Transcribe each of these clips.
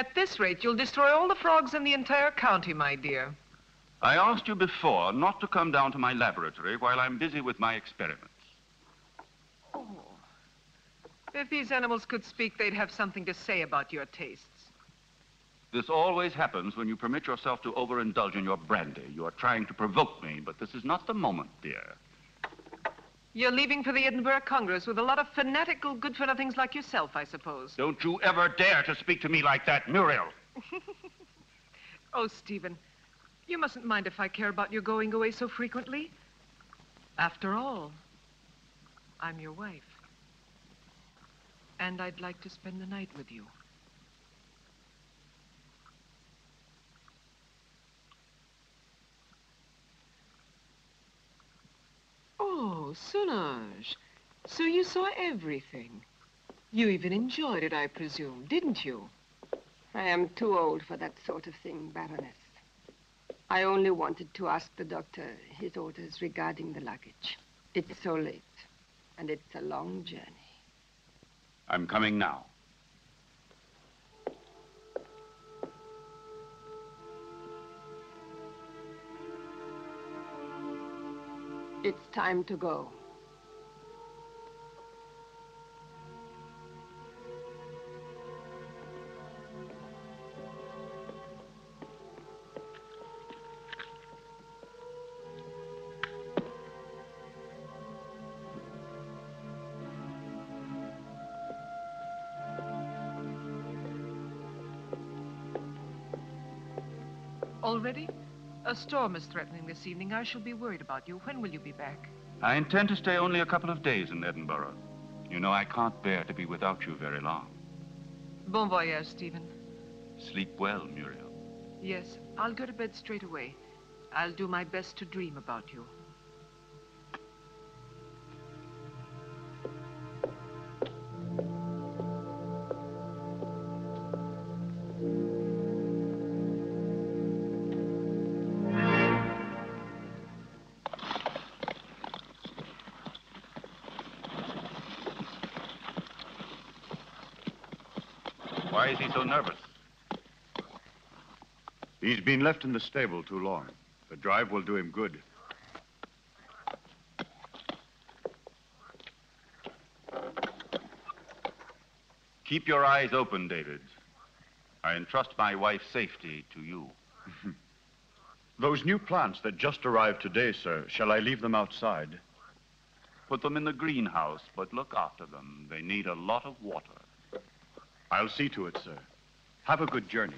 At this rate, you'll destroy all the frogs in the entire county, my dear. I asked you before not to come down to my laboratory while I'm busy with my experiments. Oh. If these animals could speak, they'd have something to say about your tastes. This always happens when you permit yourself to overindulge in your brandy. You are trying to provoke me, but this is not the moment, dear. You're leaving for the Edinburgh Congress with a lot of fanatical good-for-nothings like yourself, I suppose. Don't you ever dare to speak to me like that, Muriel. Oh, Stephen, you mustn't mind if I care about your going away so frequently. After all, I'm your wife. And I'd like to spend the night with you. Oh, Solange, so you saw everything. You even enjoyed it, I presume, didn't you? I am too old for that sort of thing, Baroness. I only wanted to ask the doctor his orders regarding the luggage. It's so late, and it's a long journey. I'm coming now. It's time to go. Already? A storm is threatening this evening. I shall be worried about you. When will you be back? I intend to stay only a couple of days in Edinburgh. You know, I can't bear to be without you very long. Bon voyage, Stephen. Sleep well, Muriel. Yes, I'll go to bed straight away. I'll do my best to dream about you. Why is he so nervous? He's been left in the stable too long. The drive will do him good. Keep your eyes open, David. I entrust my wife's safety to you. Those new plants that just arrived today, sir, shall I leave them outside? Put them in the greenhouse, but look after them. They need a lot of water. I'll see to it, sir. Have a good journey.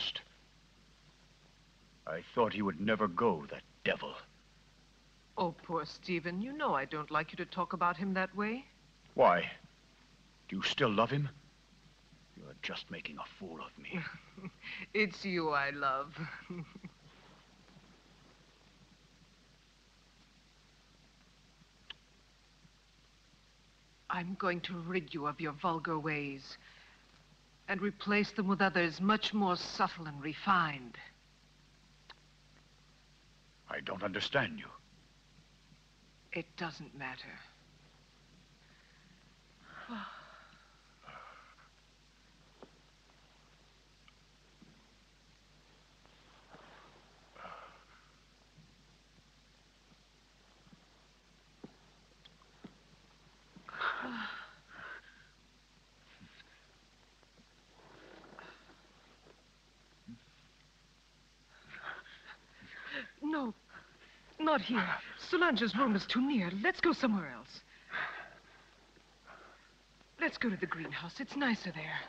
past. I thought he would never go, that devil. Oh, poor Stephen. You know I don't like you to talk about him that way. Why? Do you still love him? You're just making a fool of me. It's you I love. I'm going to rid you of your vulgar ways and replace them with others much more subtle and refined. I don't understand you. It doesn't matter. No, not here. Solange's room is too near. Let's go somewhere else. Let's go to the greenhouse. It's nicer there.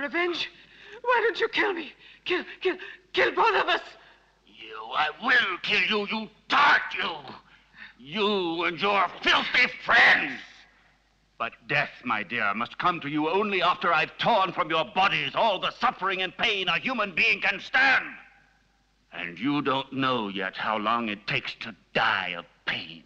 Revenge? Why don't you kill me? Kill both of us. I will kill you, you tart, you. You and your filthy friends. But death, my dear, must come to you only after I've torn from your bodies all the suffering and pain a human being can stand. And you don't know yet how long it takes to die of pain.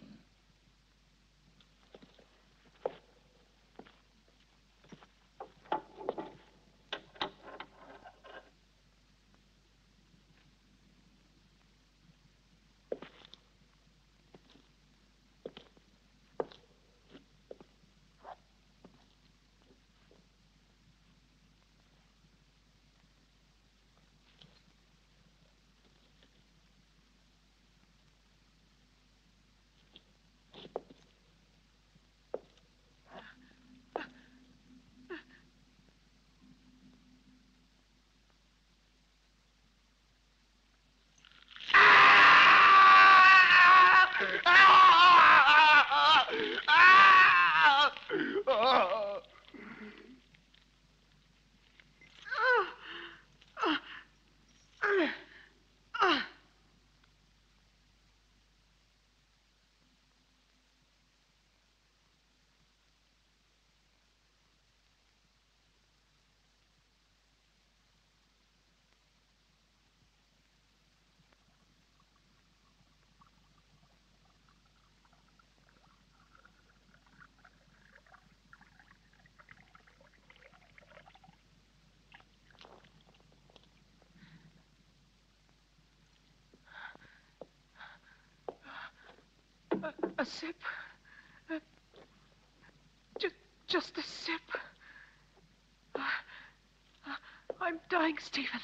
Ah! Oh. A sip. Just a sip. I'm dying, Stephen.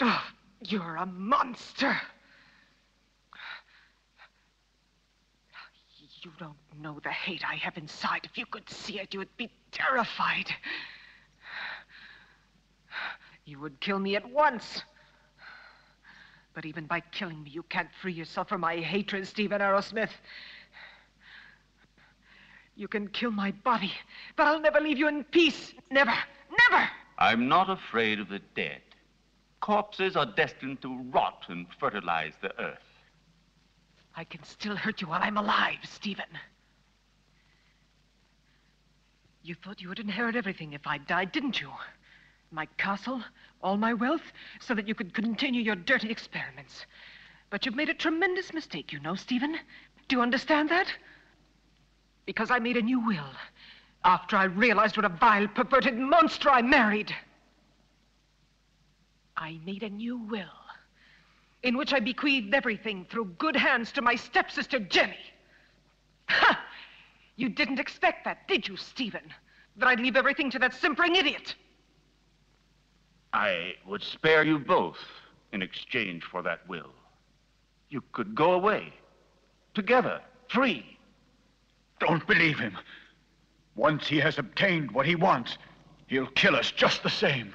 Oh, you're a monster. You don't know the hate I have inside. If you could see it, you would be terrified. You would kill me at once. But even by killing me, you can't free yourself from my hatred, Stephen Arrowsmith. You can kill my body, but I'll never leave you in peace. Never, never! I'm not afraid of the dead. Corpses are destined to rot and fertilize the earth. I can still hurt you while I'm alive, Stephen. You thought you would inherit everything if I died, didn't you? My castle, all my wealth, so that you could continue your dirty experiments. But you've made a tremendous mistake, you know, Stephen. Do you understand that? Because I made a new will after I realized what a vile, perverted monster I married. I made a new will in which I bequeathed everything through good hands to my stepsister, Jenny. Ha! You didn't expect that, did you, Stephen? That I'd leave everything to that simpering idiot? I would spare you both in exchange for that will. You could go away, together, free. Don't believe him. Once he has obtained what he wants, he'll kill us just the same.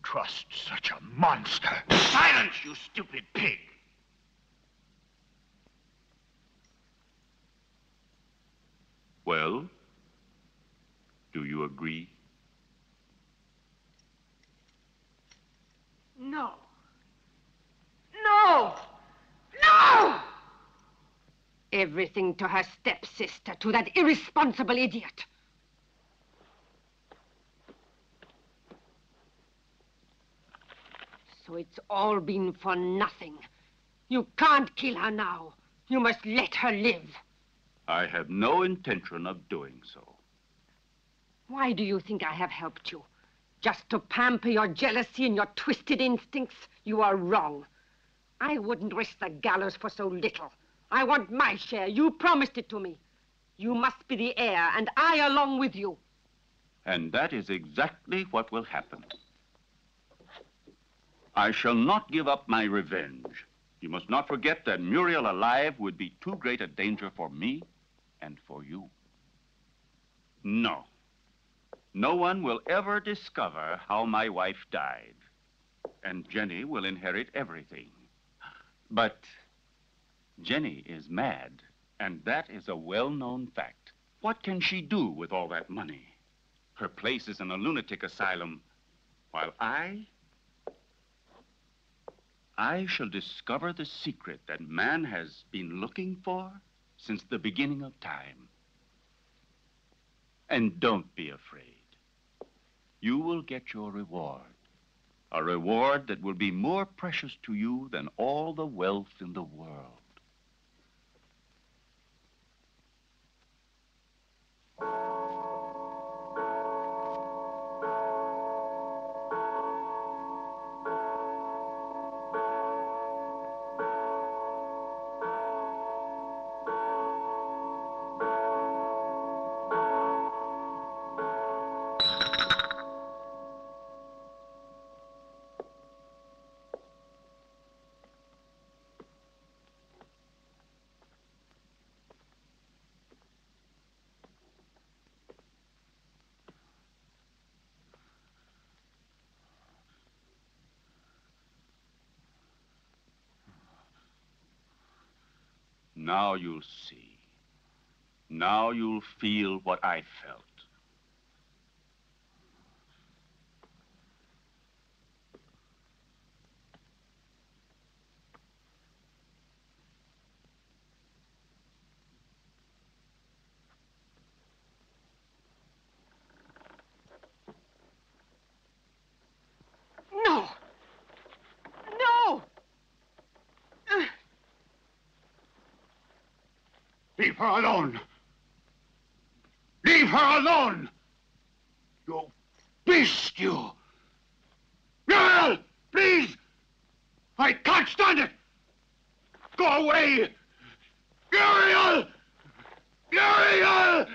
Trust such a monster. Silence, you stupid pig. Well, do you agree? No. No! No! Everything to her stepsister, to that irresponsible idiot. So it's all been for nothing. You can't kill her now. You must let her live. I have no intention of doing so. Why do you think I have helped you? Just to pamper your jealousy and your twisted instincts? You are wrong. I wouldn't risk the gallows for so little. I want my share. You promised it to me. You must be the heir, and I along with you. And that is exactly what will happen. I shall not give up my revenge. You must not forget that Muriel alive would be too great a danger for me and for you. No. No one will ever discover how my wife died. And Jenny will inherit everything. But Jenny is mad, and that is a well-known fact. What can she do with all that money? Her place is in a lunatic asylum, while I shall discover the secret that man has been looking for since the beginning of time. And don't be afraid. You will get your reward, a reward that will be more precious to you than all the wealth in the world. Now you'll see. Now you'll feel what I felt. Leave her alone! Leave her alone! You beast, you! Noel, please! I can't stand it! Go away! Muriel! Muriel!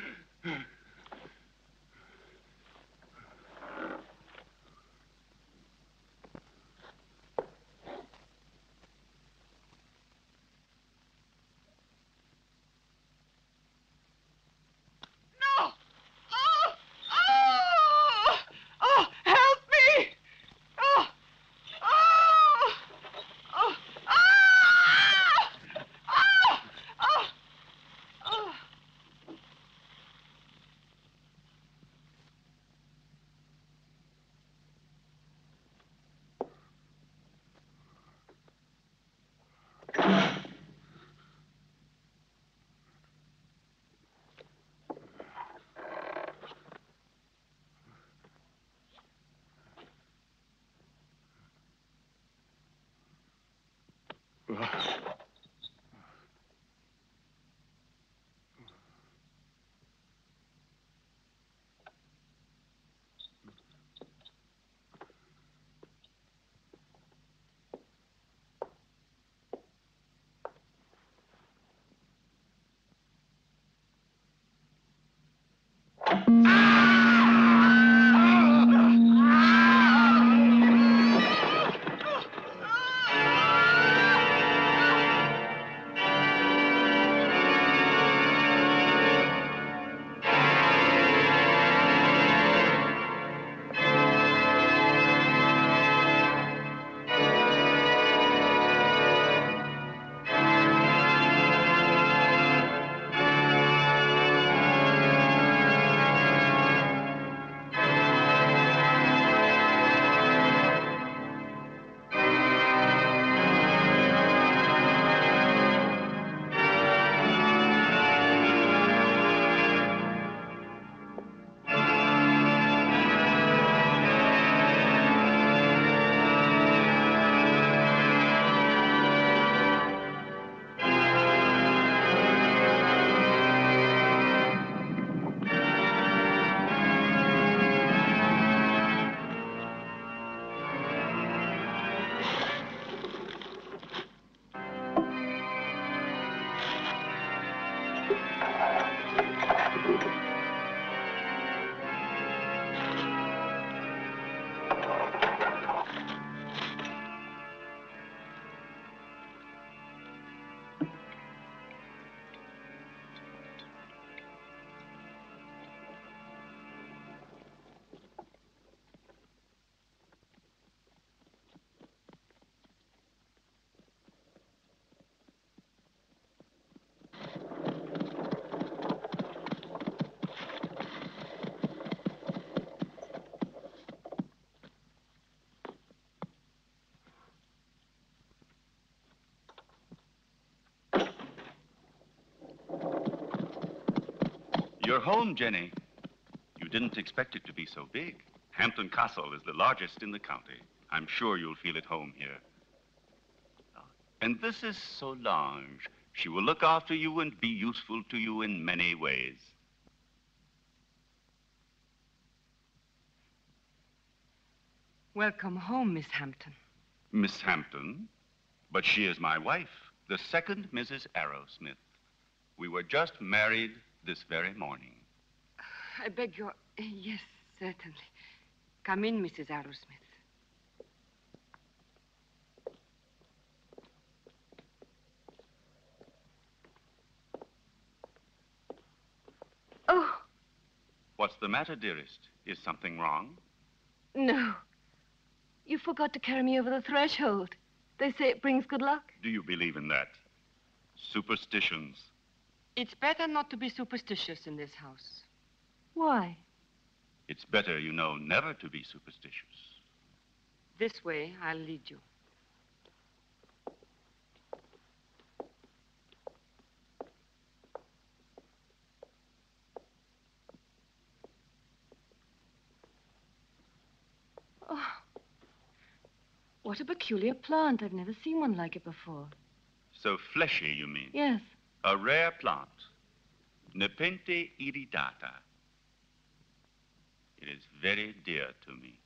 You're home, Jenny. You didn't expect it to be so big. Hampton Castle is the largest in the county. I'm sure you'll feel at home here. And this is Solange. She will look after you and be useful to you in many ways. Welcome home, Miss Hampton. Miss Hampton? But she is my wife, the second Mrs. Arrowsmith. We were just married this very morning. I beg your... yes, certainly. Come in, Mrs. Arrowsmith. Oh! What's the matter, dearest? Is something wrong? No. You forgot to carry me over the threshold. They say it brings good luck. Do you believe in that? Superstitions. It's better not to be superstitious in this house. Why? It's better, you know, never to be superstitious. This way, I'll lead you. Oh, what a peculiar plant. I've never seen one like it before. So fleshy, you mean? Yes. A rare plant, Nepente iridata. It is very dear to me.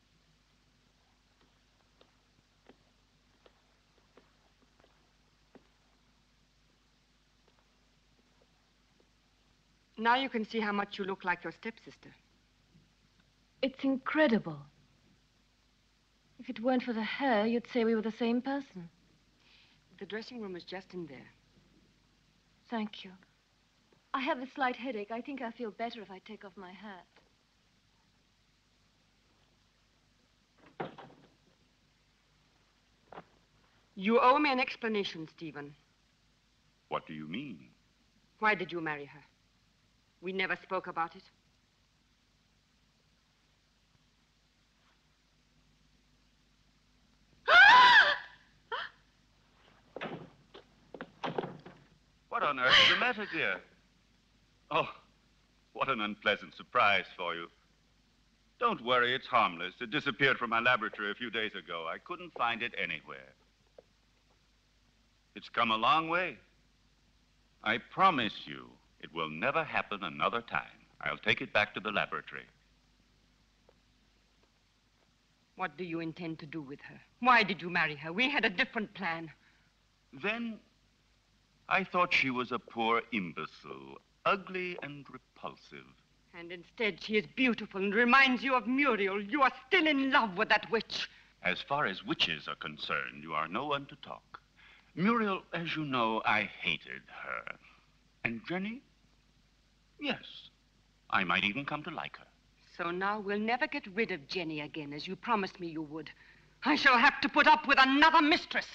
Now you can see how much you look like your stepsister. It's incredible. If it weren't for the hair, you'd say we were the same person. The dressing room is just in there. Thank you. I have a slight headache. I think I'll feel better if I take off my hat. You owe me an explanation, Stephen. What do you mean? Why did you marry her? We never spoke about it. What on earth is the matter, dear? Oh, what an unpleasant surprise for you. Don't worry, it's harmless. It disappeared from my laboratory a few days ago. I couldn't find it anywhere. It's come a long way. I promise you, it will never happen another time. I'll take it back to the laboratory. What do you intend to do with her? Why did you marry her? We had a different plan. Then I thought she was a poor imbecile, ugly and repulsive. And instead, she is beautiful and reminds you of Muriel. You are still in love with that witch. As far as witches are concerned, you are no one to talk. Muriel, as you know, I hated her. And Jenny? Yes, I might even come to like her. So now we'll never get rid of Jenny again, as you promised me you would. I shall have to put up with another mistress.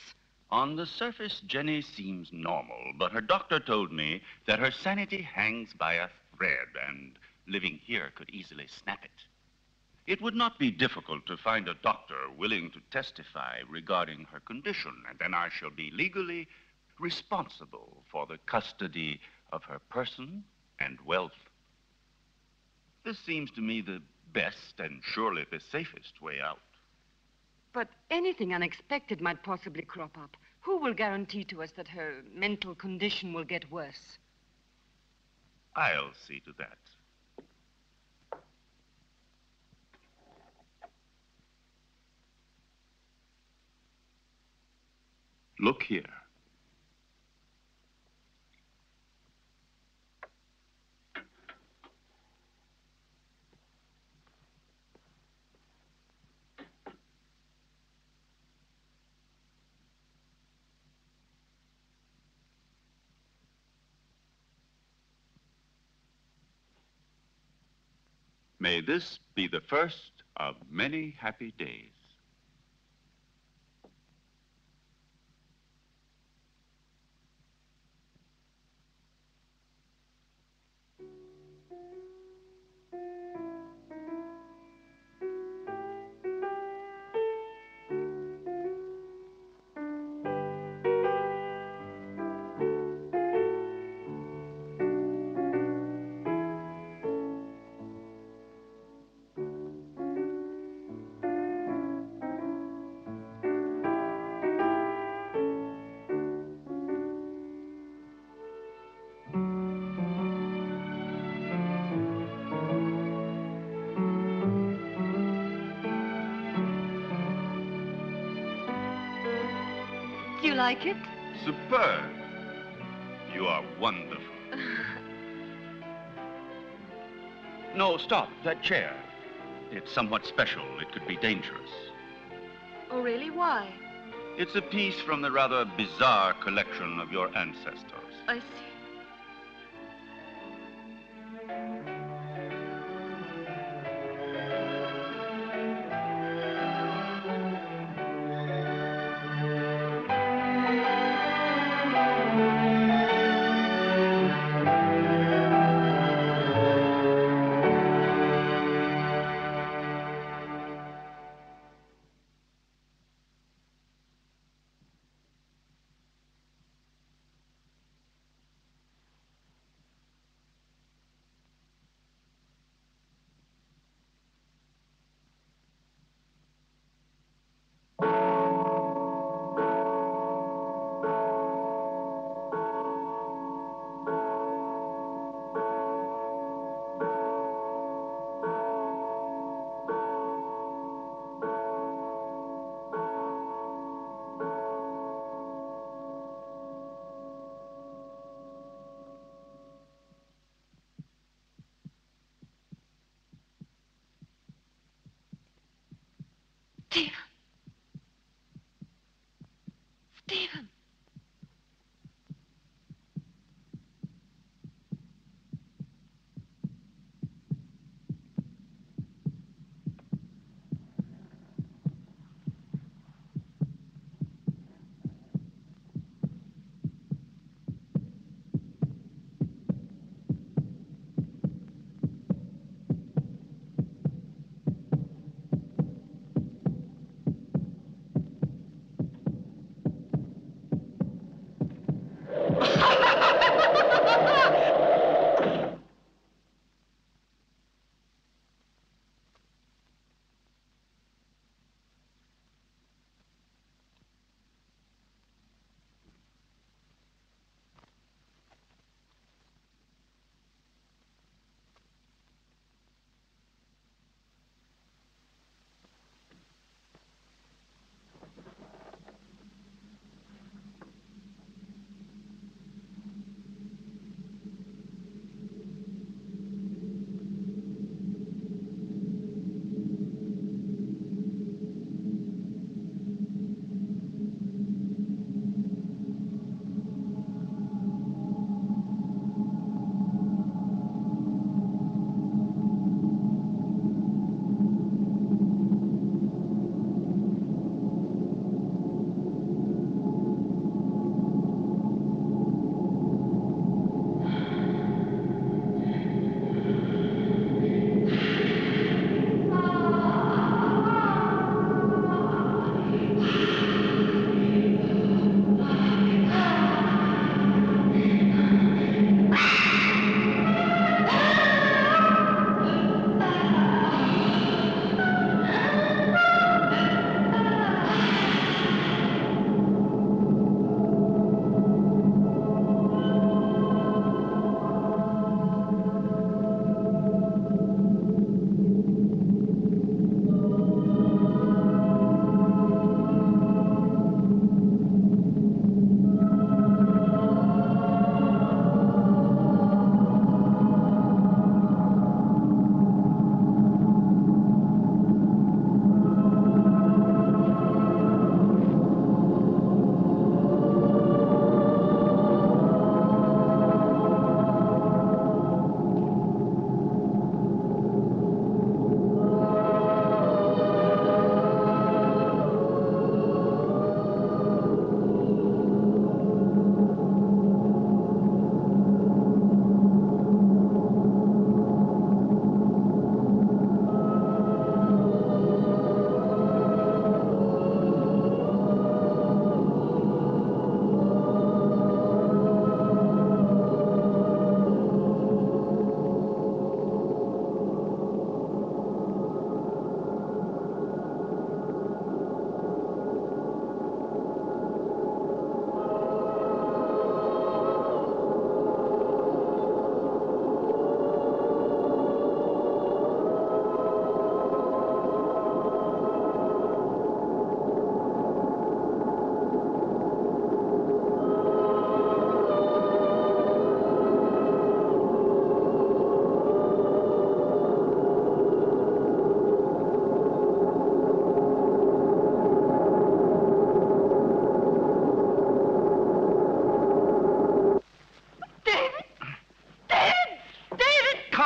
On the surface, Jenny seems normal, but her doctor told me that her sanity hangs by a thread, and living here could easily snap it. It would not be difficult to find a doctor willing to testify regarding her condition, and then I shall be legally responsible for the custody of her person and wealth. This seems to me the best and surely the safest way out. But anything unexpected might possibly crop up. Who will guarantee to us that her mental condition will get worse? I'll see to that. Look here. May this be the first of many happy days. Like it? Superb. You are wonderful. No, stop. That chair. It's somewhat special. It could be dangerous. Oh, really? Why? It's a piece from the rather bizarre collection of your ancestors. I see.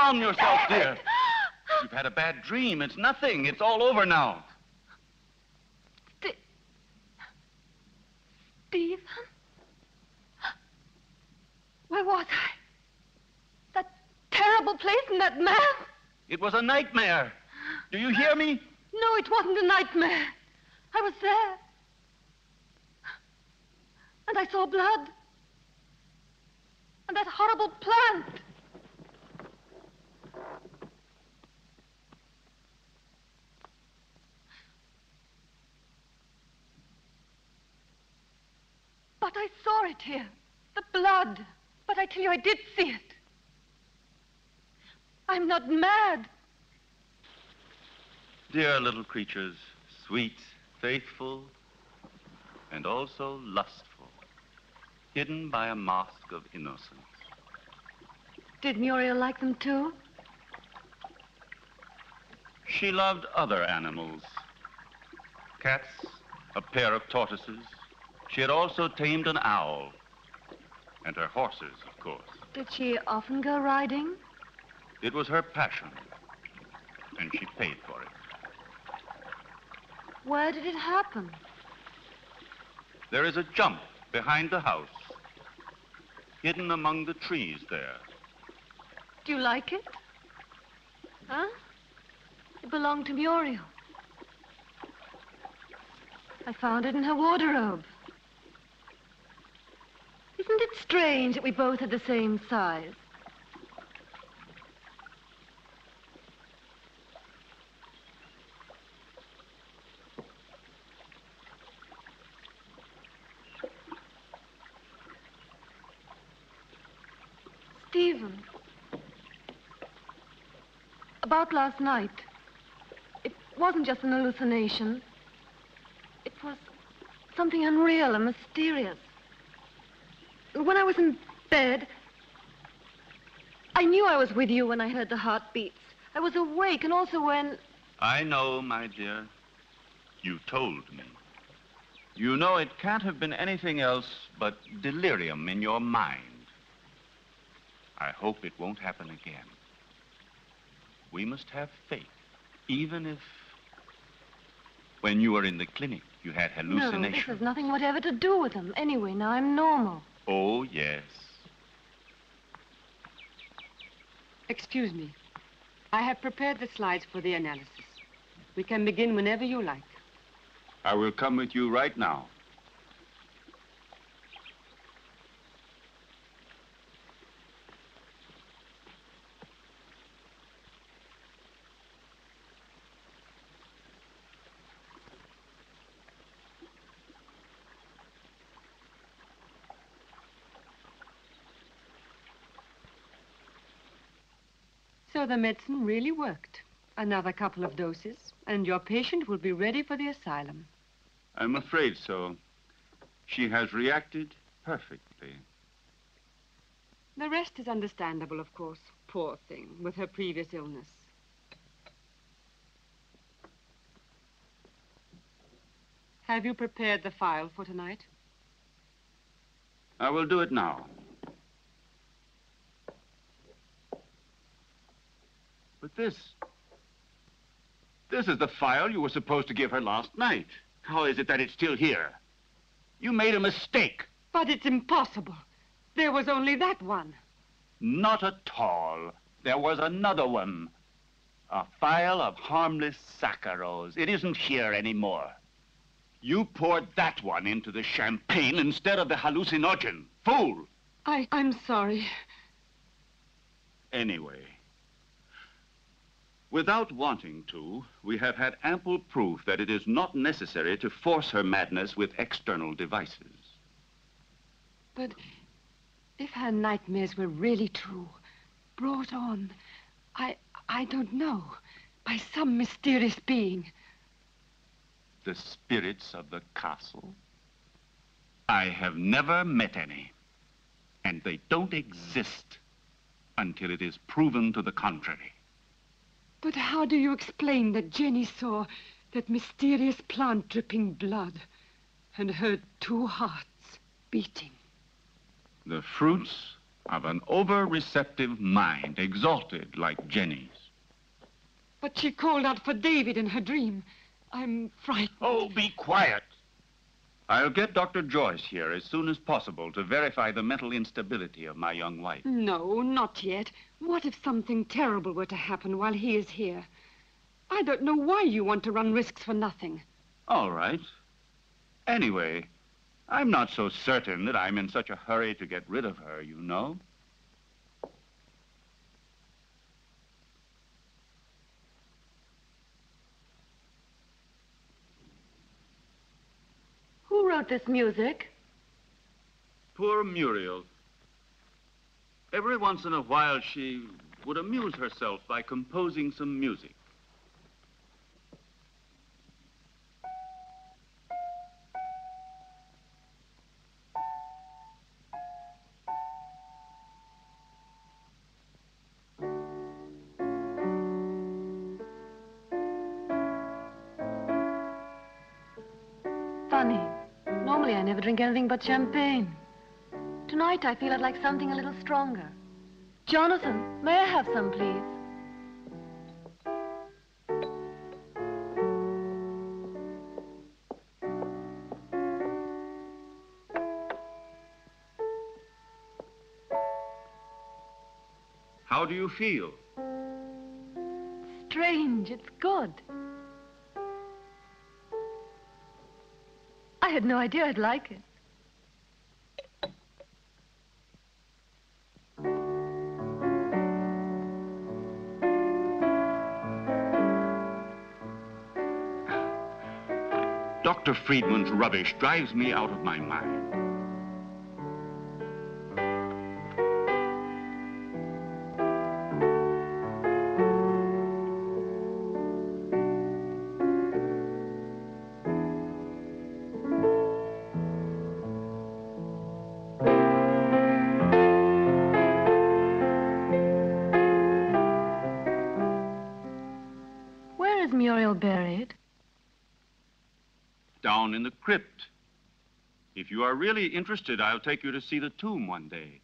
Calm yourself, dear. You've had a bad dream. It's nothing. It's all over now. Stephen? Where was I? That terrible place and that man? It was a nightmare. Do you hear me? No, it wasn't a nightmare. I was there. And I saw blood. And that horrible plant. But I saw it here, the blood. But I tell you, I did see it. I'm not mad. Dear little creatures, sweet, faithful, and also lustful, hidden by a mask of innocence. Did Muriel like them too? She loved other animals. Cats, a pair of tortoises. She had also tamed an owl. And her horses, of course. Did she often go riding? It was her passion. And she paid for it. Where did it happen? There is a jump behind the house. Hidden among the trees there. Do you like it? Huh? It belonged to Muriel. I found it in her wardrobe. Isn't it strange that we both are the same size? Stephen, about last night, it wasn't just an hallucination. It was something unreal and mysterious. When I was in bed, I knew I was with you when I heard the heartbeats. I was awake, and also when... I know, my dear. You told me. You know it can't have been anything else but delirium in your mind. I hope it won't happen again. We must have faith, even if... When you were in the clinic, you had hallucinations. No, this has nothing whatever to do with them. Anyway, now I'm normal. Oh, yes. Excuse me. I have prepared the slides for the analysis. We can begin whenever you like. I will come with you right now. So the medicine really worked. Another couple of doses, and your patient will be ready for the asylum. I'm afraid so. She has reacted perfectly. The rest is understandable, of course. Poor thing, with her previous illness. Have you prepared the file for tonight? I will do it now. But this is the file you were supposed to give her last night. How is it that it's still here? You made a mistake. But it's impossible. There was only that one. Not at all. There was another one. A file of harmless saccharose. It isn't here anymore. You poured that one into the champagne instead of the hallucinogen. Fool! I'm sorry. Anyway. Without wanting to, we have had ample proof that it is not necessary to force her madness with external devices. But if her nightmares were really true, brought on, I don't know, by some mysterious being. The spirits of the castle? I have never met any, and they don't exist until it is proven to the contrary. But how do you explain that Jenny saw that mysterious plant dripping blood and heard two hearts beating? The fruits of an over-receptive mind, exalted like Jenny's. But she called out for David in her dream. I'm frightened. Oh, be quiet. I'll get Dr. Joyce here as soon as possible to verify the mental instability of my young wife. No, not yet. What if something terrible were to happen while he is here? I don't know why you want to run risks for nothing. All right. Anyway, I'm not so certain that I'm in such a hurry to get rid of her, you know. Who wrote this music? Poor Muriel. Every once in a while, she would amuse herself by composing some music. Funny. Normally I never drink anything but champagne. Tonight I feel I'd like something a little stronger. Jonathan, may I have some, please? How do you feel? Strange, it's good. I had no idea I'd like it. Dr. Friedman's rubbish drives me out of my mind. Where is Muriel buried? Down in the crypt. If you are really interested, I'll take you to see the tomb one day.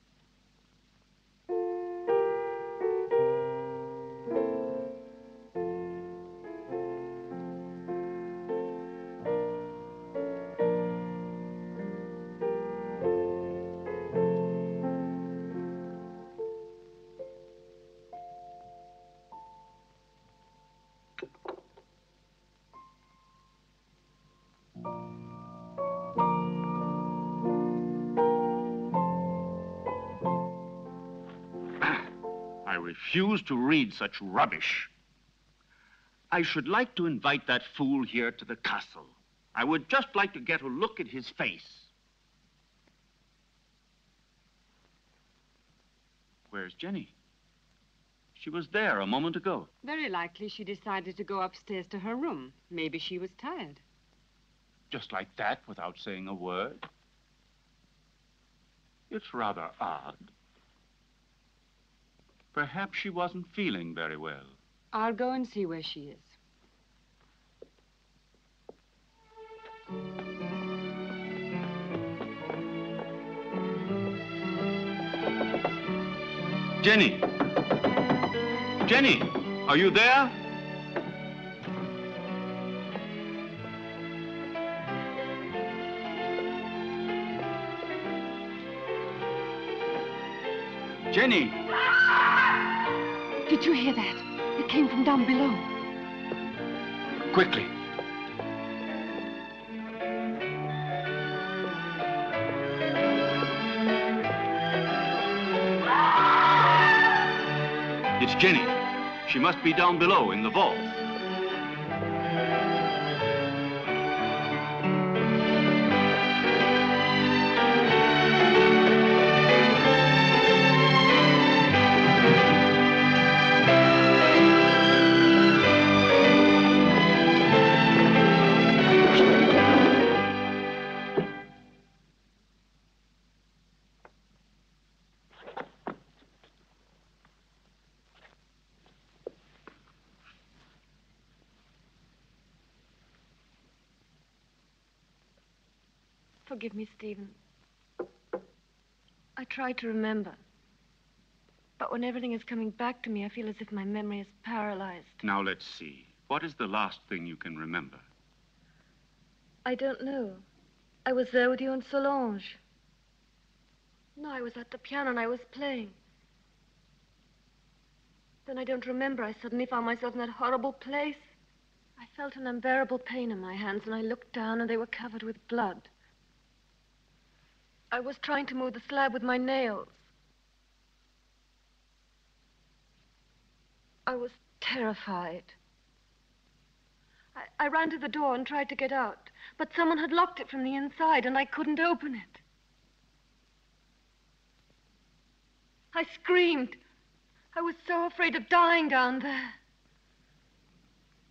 I refuse to read such rubbish. I should like to invite that fool here to the castle. I would just like to get a look at his face. Where's Jenny? She was there a moment ago. Very likely she decided to go upstairs to her room. Maybe she was tired. Just like that, without saying a word? It's rather odd. Perhaps she wasn't feeling very well. I'll go and see where she is. Jenny! Jenny, are you there? Jenny! Did you hear that? It came from down below. Quickly. It's Jenny. She must be down below in the vault. Forgive me, Stephen. I try to remember. But when everything is coming back to me, I feel as if my memory is paralyzed. Now, let's see. What is the last thing you can remember? I don't know. I was there with you and Solange. No, I was at the piano and I was playing. Then I don't remember. I suddenly found myself in that horrible place. I felt an unbearable pain in my hands, and I looked down, and they were covered with blood. I was trying to move the slab with my nails. I was terrified. I ran to the door and tried to get out, but someone had locked it from the inside, and I couldn't open it. I screamed. I was so afraid of dying down there.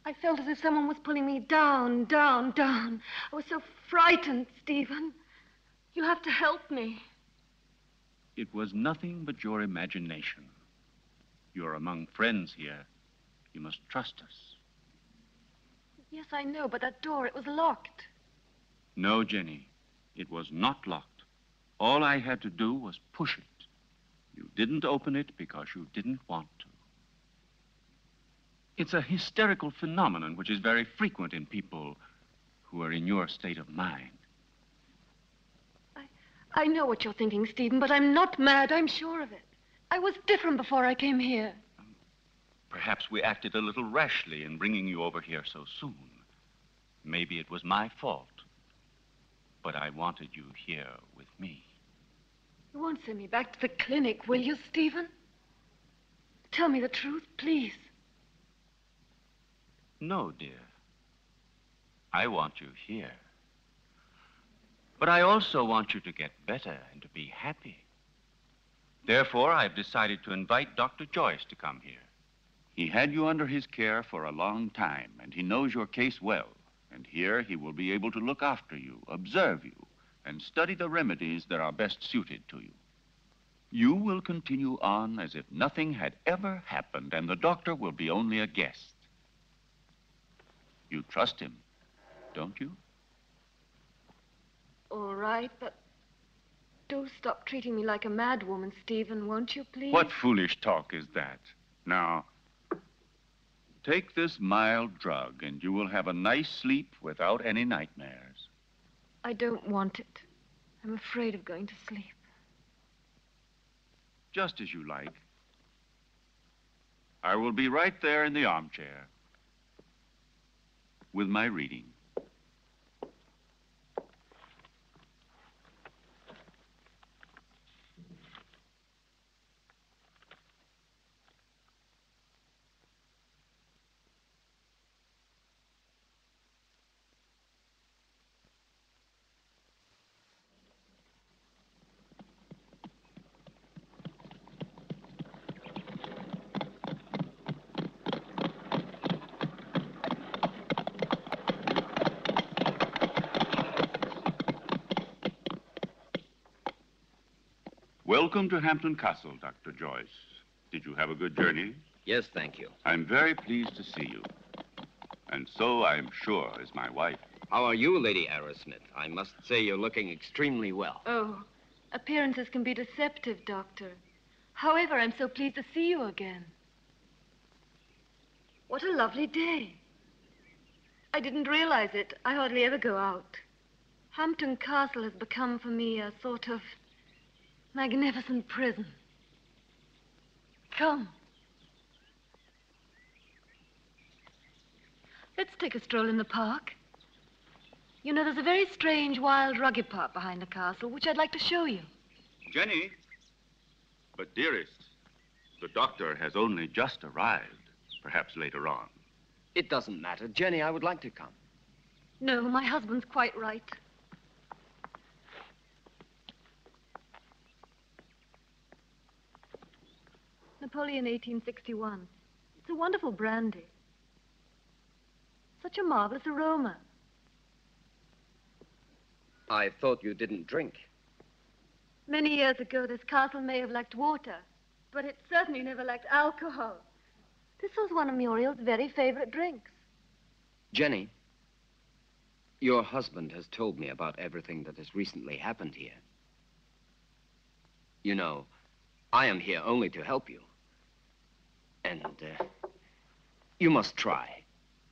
I felt as if someone was pulling me down, down, down. I was so frightened, Stephen. You have to help me. It was nothing but your imagination. You're among friends here. You must trust us. Yes, I know, but that door, it was locked. No, Jenny, it was not locked. All I had to do was push it. You didn't open it because you didn't want to. It's a hysterical phenomenon which is very frequent in people who are in your state of mind. I know what you're thinking, Stephen, but I'm not mad. I'm sure of it. I was different before I came here. Perhaps we acted a little rashly in bringing you over here so soon. Maybe it was my fault, but I wanted you here with me. You won't send me back to the clinic, will you, Stephen? Tell me the truth, please. No, dear. I want you here. But I also want you to get better and to be happy. Therefore, I've decided to invite Dr. Joyce to come here. He had you under his care for a long time, and he knows your case well. And here he will be able to look after you, observe you, and study the remedies that are best suited to you. You will continue on as if nothing had ever happened, and the doctor will be only a guest. You trust him, don't you? All right, but do stop treating me like a madwoman, Stephen, won't you, please? What foolish talk is that? Now, take this mild drug and you will have a nice sleep without any nightmares. I don't want it. I'm afraid of going to sleep. Just as you like. I will be right there in the armchair. With my reading. Welcome to Hampton Castle, Dr. Joyce. Did you have a good journey? Yes, thank you. I'm very pleased to see you. And so, I'm sure, is my wife. How are you, Lady Arrowsmith? I must say you're looking extremely well. Oh, appearances can be deceptive, Doctor. However, I'm so pleased to see you again. What a lovely day. I didn't realize it. I hardly ever go out. Hampton Castle has become for me a sort of magnificent prison. Come. Let's take a stroll in the park. You know, there's a very strange wild rugby park behind the castle, which I'd like to show you. Jenny! But dearest, the doctor has only just arrived. Perhaps later on. It doesn't matter. Jenny, I would like to come. No, my husband's quite right. Napoleon 1861. It's a wonderful brandy. Such a marvelous aroma. I thought you didn't drink. Many years ago, this castle may have lacked water, but it certainly never lacked alcohol. This was one of Muriel's very favorite drinks. Jenny, your husband has told me about everything that has recently happened here. You know, I am here only to help you. And you must try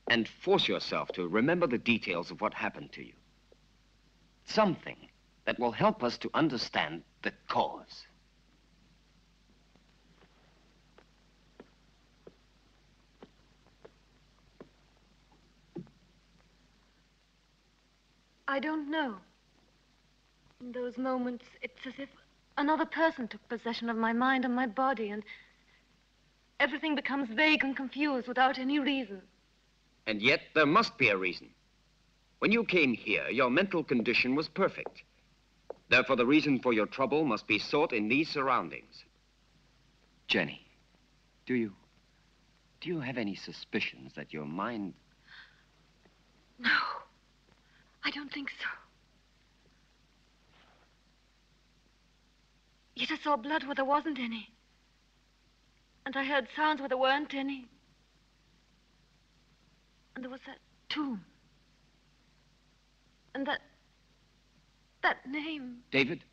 and force yourself to remember the details of what happened to you. Something that will help us to understand the cause. I don't know. In those moments, it's as if another person took possession of my mind and my body, and everything becomes vague and confused without any reason. And yet, there must be a reason. When you came here, your mental condition was perfect. Therefore, the reason for your trouble must be sought in these surroundings. Jenny, do you have any suspicions that your mind... No. I don't think so. Yet I saw blood where there wasn't any. And I heard sounds where there weren't any. And there was that tomb. And that name. David?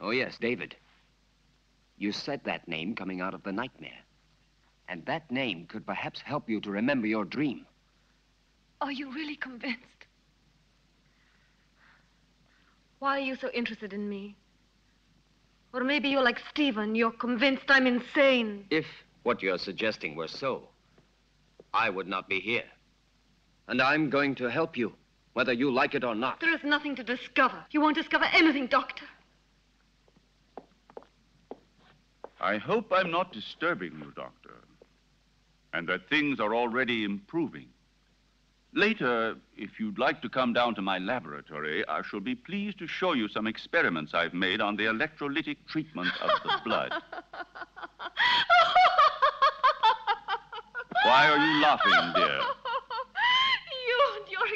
Oh, yes, David. You said that name coming out of the nightmare. And that name could perhaps help you to remember your dream. Are you really convinced? Why are you so interested in me? Or maybe you're like Stephen, you're convinced I'm insane. If what you're suggesting were so, I would not be here. And I'm going to help you, whether you like it or not. There is nothing to discover. You won't discover anything, Doctor. I hope I'm not disturbing you, Doctor, and that things are already improving. Later, if you'd like to come down to my laboratory, I shall be pleased to show you some experiments I've made on the electrolytic treatment of the blood. Why are you laughing, dear? You and your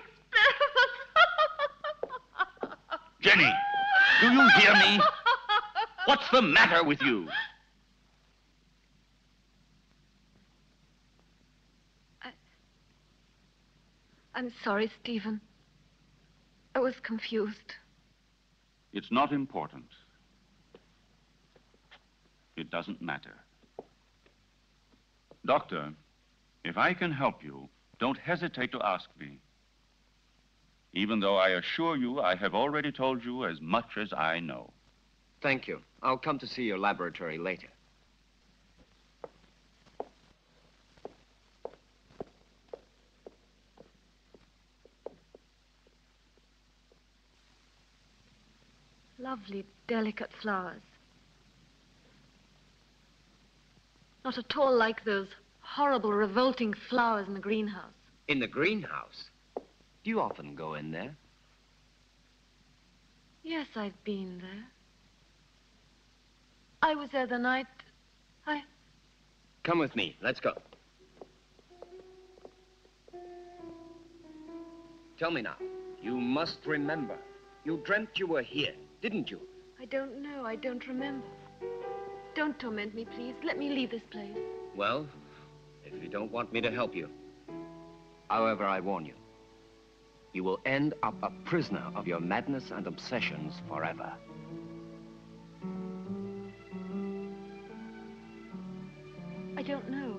experiments. Jenny, do you hear me? What's the matter with you? I'm sorry, Stephen. I was confused. It's not important. It doesn't matter. Doctor, if I can help you, don't hesitate to ask me. Even though I assure you I have already told you as much as I know. Thank you. I'll come to see your laboratory later. Lovely, delicate flowers. Not at all like those horrible, revolting flowers in the greenhouse. In the greenhouse? Do you often go in there? Yes, I've been there. I was there the night I... Come with me. Let's go. Tell me now. You must remember. You dreamt you were here. Didn't you? I don't know. I don't remember. Don't torment me, please. Let me leave this place. Well, if you don't want me to help you. However, I warn you. You will end up a prisoner of your madness and obsessions forever. I don't know.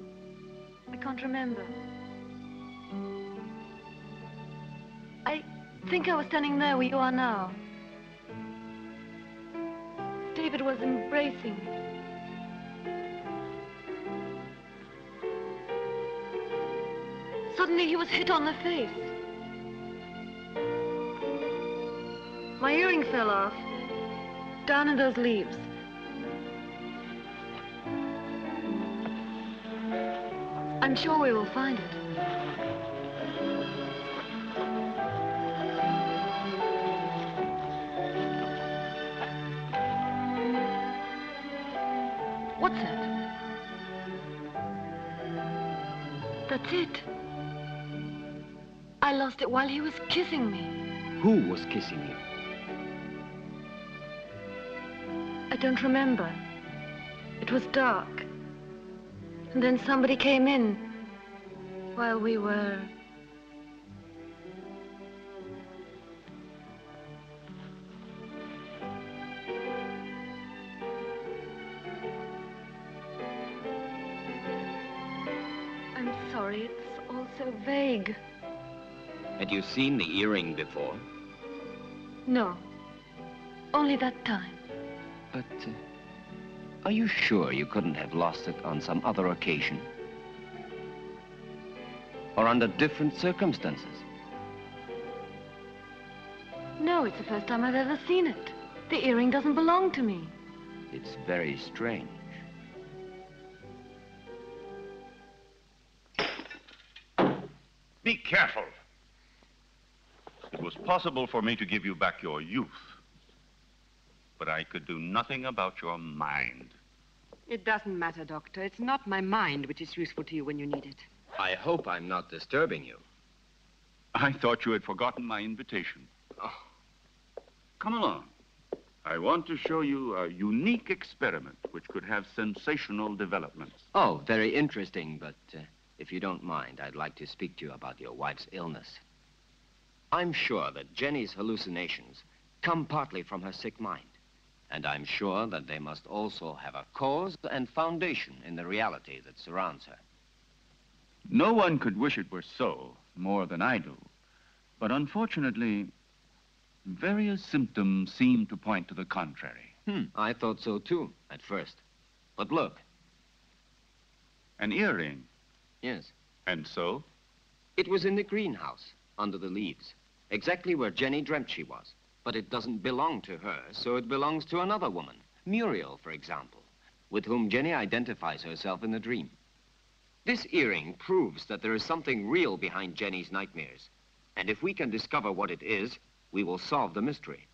I can't remember. I think I was standing there where you are now. David was embracing me. Suddenly he was hit on the face. My earring fell off, down in those leaves. I'm sure we will find it. What's that? That's it. I lost it while he was kissing me. Who was kissing you? I don't remember. It was dark. And then somebody came in while we were... sorry, it's all so vague. Had you seen the earring before? No, only that time. But are you sure you couldn't have lost it on some other occasion? Or under different circumstances? No, it's the first time I've ever seen it. The earring doesn't belong to me. It's very strange. Be careful. It was possible for me to give you back your youth, but I could do nothing about your mind. It doesn't matter, Doctor. It's not my mind which is useful to you when you need it. I hope I'm not disturbing you. I thought you had forgotten my invitation. Oh. Come along. I want to show you a unique experiment which could have sensational developments. Oh, very interesting, but if you don't mind, I'd like to speak to you about your wife's illness. I'm sure that Jenny's hallucinations come partly from her sick mind, and I'm sure that they must also have a cause and foundation in the reality that surrounds her. No one could wish it were so more than I do, but unfortunately, various symptoms seem to point to the contrary. I thought so too, at first. But look. An earring? Yes. And so? It was in the greenhouse, under the leaves, exactly where Jenny dreamt she was. But it doesn't belong to her, so it belongs to another woman, Muriel, for example, with whom Jenny identifies herself in the dream. This earring proves that there is something real behind Jenny's nightmares. And if we can discover what it is, we will solve the mystery.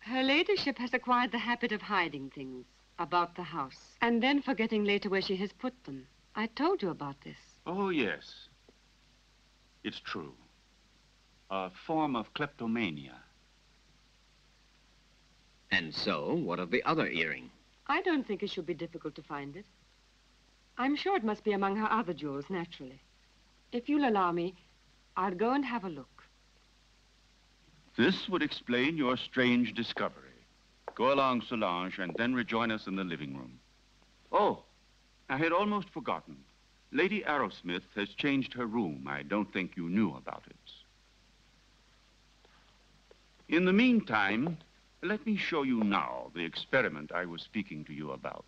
Her ladyship has acquired the habit of hiding things about the house and then forgetting later where she has put them. I told you about this. Oh, yes. It's true. A form of kleptomania. And so, what of the other earring? I don't think it should be difficult to find it. I'm sure it must be among her other jewels, naturally. If you'll allow me, I'll go and have a look. This would explain your strange discovery. Go along, Solange, and then rejoin us in the living room. Oh, I had almost forgotten. Lady Arrowsmith has changed her room. I don't think you knew about it. In the meantime, let me show you now the experiment I was speaking to you about.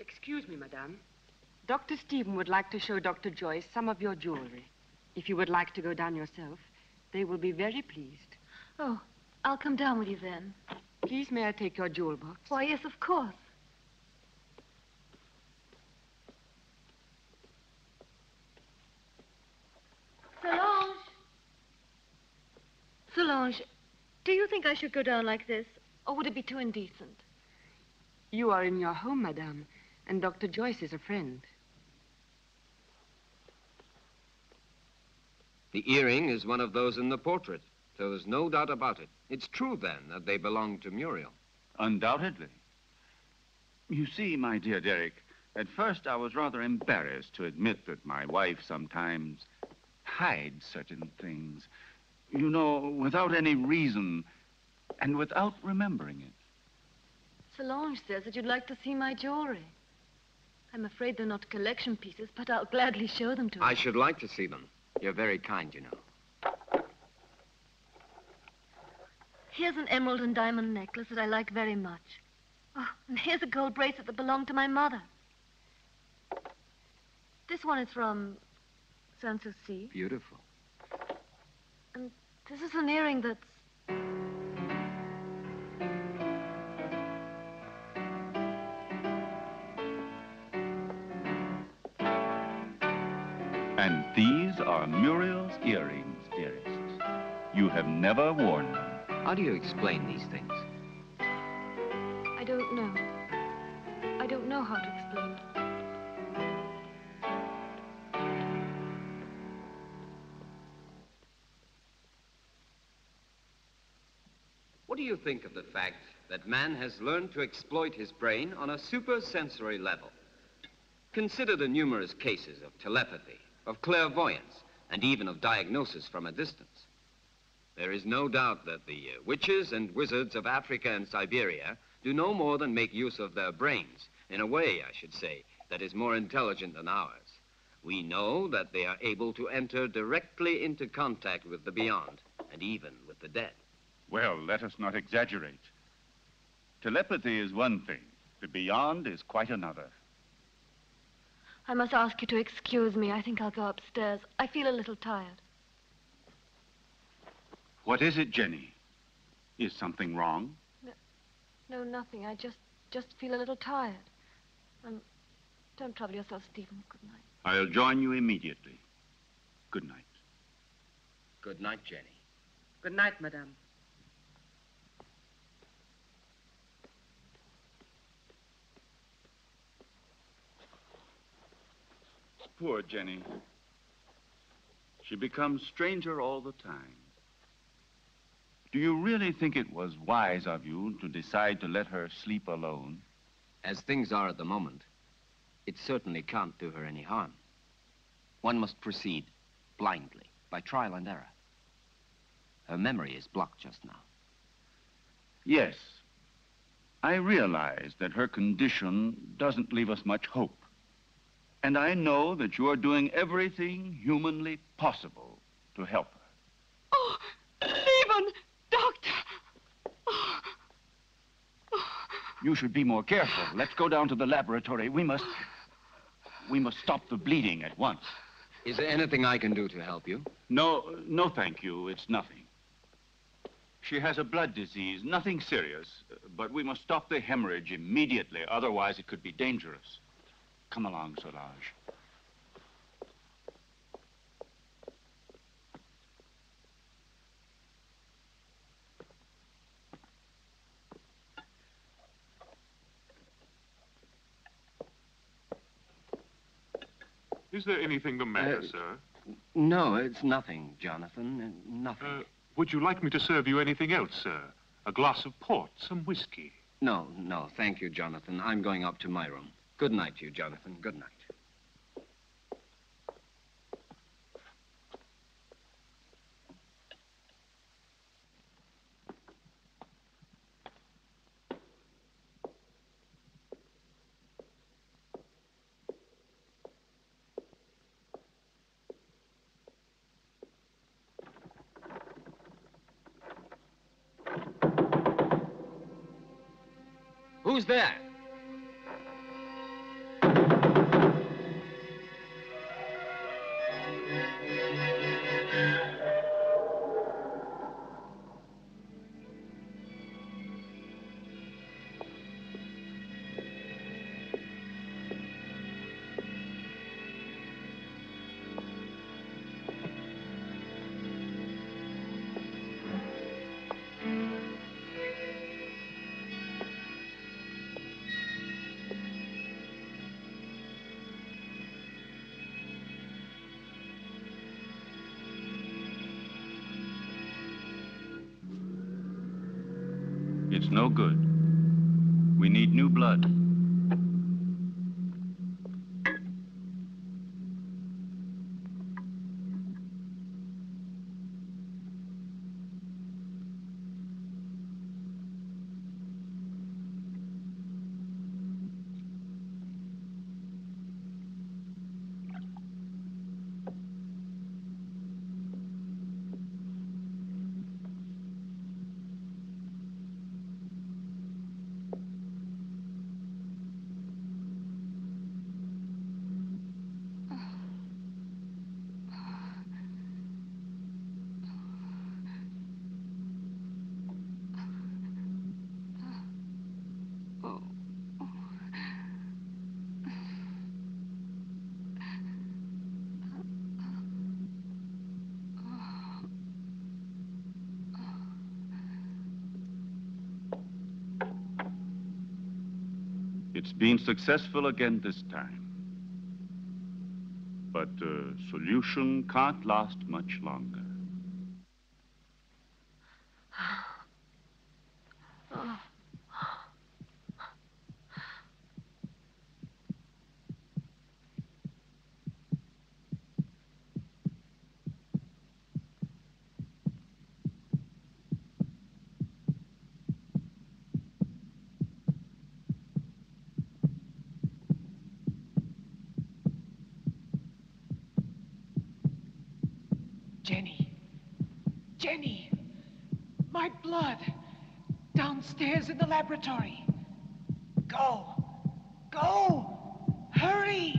Excuse me, madame. Dr. Stephen would like to show Dr. Joyce some of your jewelry. If you would like to go down yourself, they will be very pleased. Oh, I'll come down with you then. Please, may I take your jewel box? Why, yes, of course. Solange! Solange, do you think I should go down like this, or would it be too indecent? You are in your home, madame. And Dr. Joyce is a friend. The earring is one of those in the portrait, so there's no doubt about it. It's true, then, that they belong to Muriel. Undoubtedly. You see, my dear Derek, at first I was rather embarrassed to admit that my wife sometimes hides certain things, you know, without any reason and without remembering it. Solange says that you'd like to see my jewelry. I'm afraid they're not collection pieces, but I'll gladly show them to you. I should like to see them. You're very kind, you know. Here's an emerald and diamond necklace that I like very much. Oh, and here's a gold bracelet that belonged to my mother. This one is from Sans Souci. Beautiful. And this is an earring that's... And these are Muriel's earrings, dearest. You have never worn them. How do you explain these things? I don't know. I don't know how to explain them. What do you think of the fact that man has learned to exploit his brain on a supersensory level? Consider the numerous cases of telepathy, of clairvoyance, and even of diagnosis from a distance. There is no doubt that the witches and wizards of Africa and Siberia do no more than make use of their brains, in a way, I should say, that is more intelligent than ours. We know that they are able to enter directly into contact with the beyond, and even with the dead. Well, let us not exaggerate. Telepathy is one thing. The beyond is quite another. I must ask you to excuse me. I think I'll go upstairs. I feel a little tired. What is it, Jenny? Is something wrong? No, nothing. I just feel a little tired. Don't trouble yourself, Stephen. Good night. I'll join you immediately. Good night. Good night, Jenny. Good night, Madame. Poor Jenny. She becomes stranger all the time. Do you really think it was wise of you to decide to let her sleep alone? As things are at the moment, it certainly can't do her any harm. One must proceed blindly, by trial and error. Her memory is blocked just now. Yes. I realize that her condition doesn't leave us much hope. And I know that you are doing everything humanly possible to help her. Oh, Stephen! Doctor! Oh. Oh. You should be more careful. Let's go down to the laboratory. We must stop the bleeding at once. Is there anything I can do to help you? No, thank you. It's nothing. She has a blood disease, nothing serious, but we must stop the hemorrhage immediately. Otherwise, it could be dangerous. Come along, Solange. Is there anything the matter, sir? No, it's nothing, Jonathan. Nothing. Would you like me to serve you anything else, sir? A glass of port, some whiskey? No, thank you, Jonathan. I'm going up to my room. Good night to you, Jonathan. Good night. Who's there? It's no good. We need new blood. It's been successful again this time. But the solution can't last much longer. Jenny. Jenny. My blood. Downstairs in the laboratory. Go. Go. Hurry.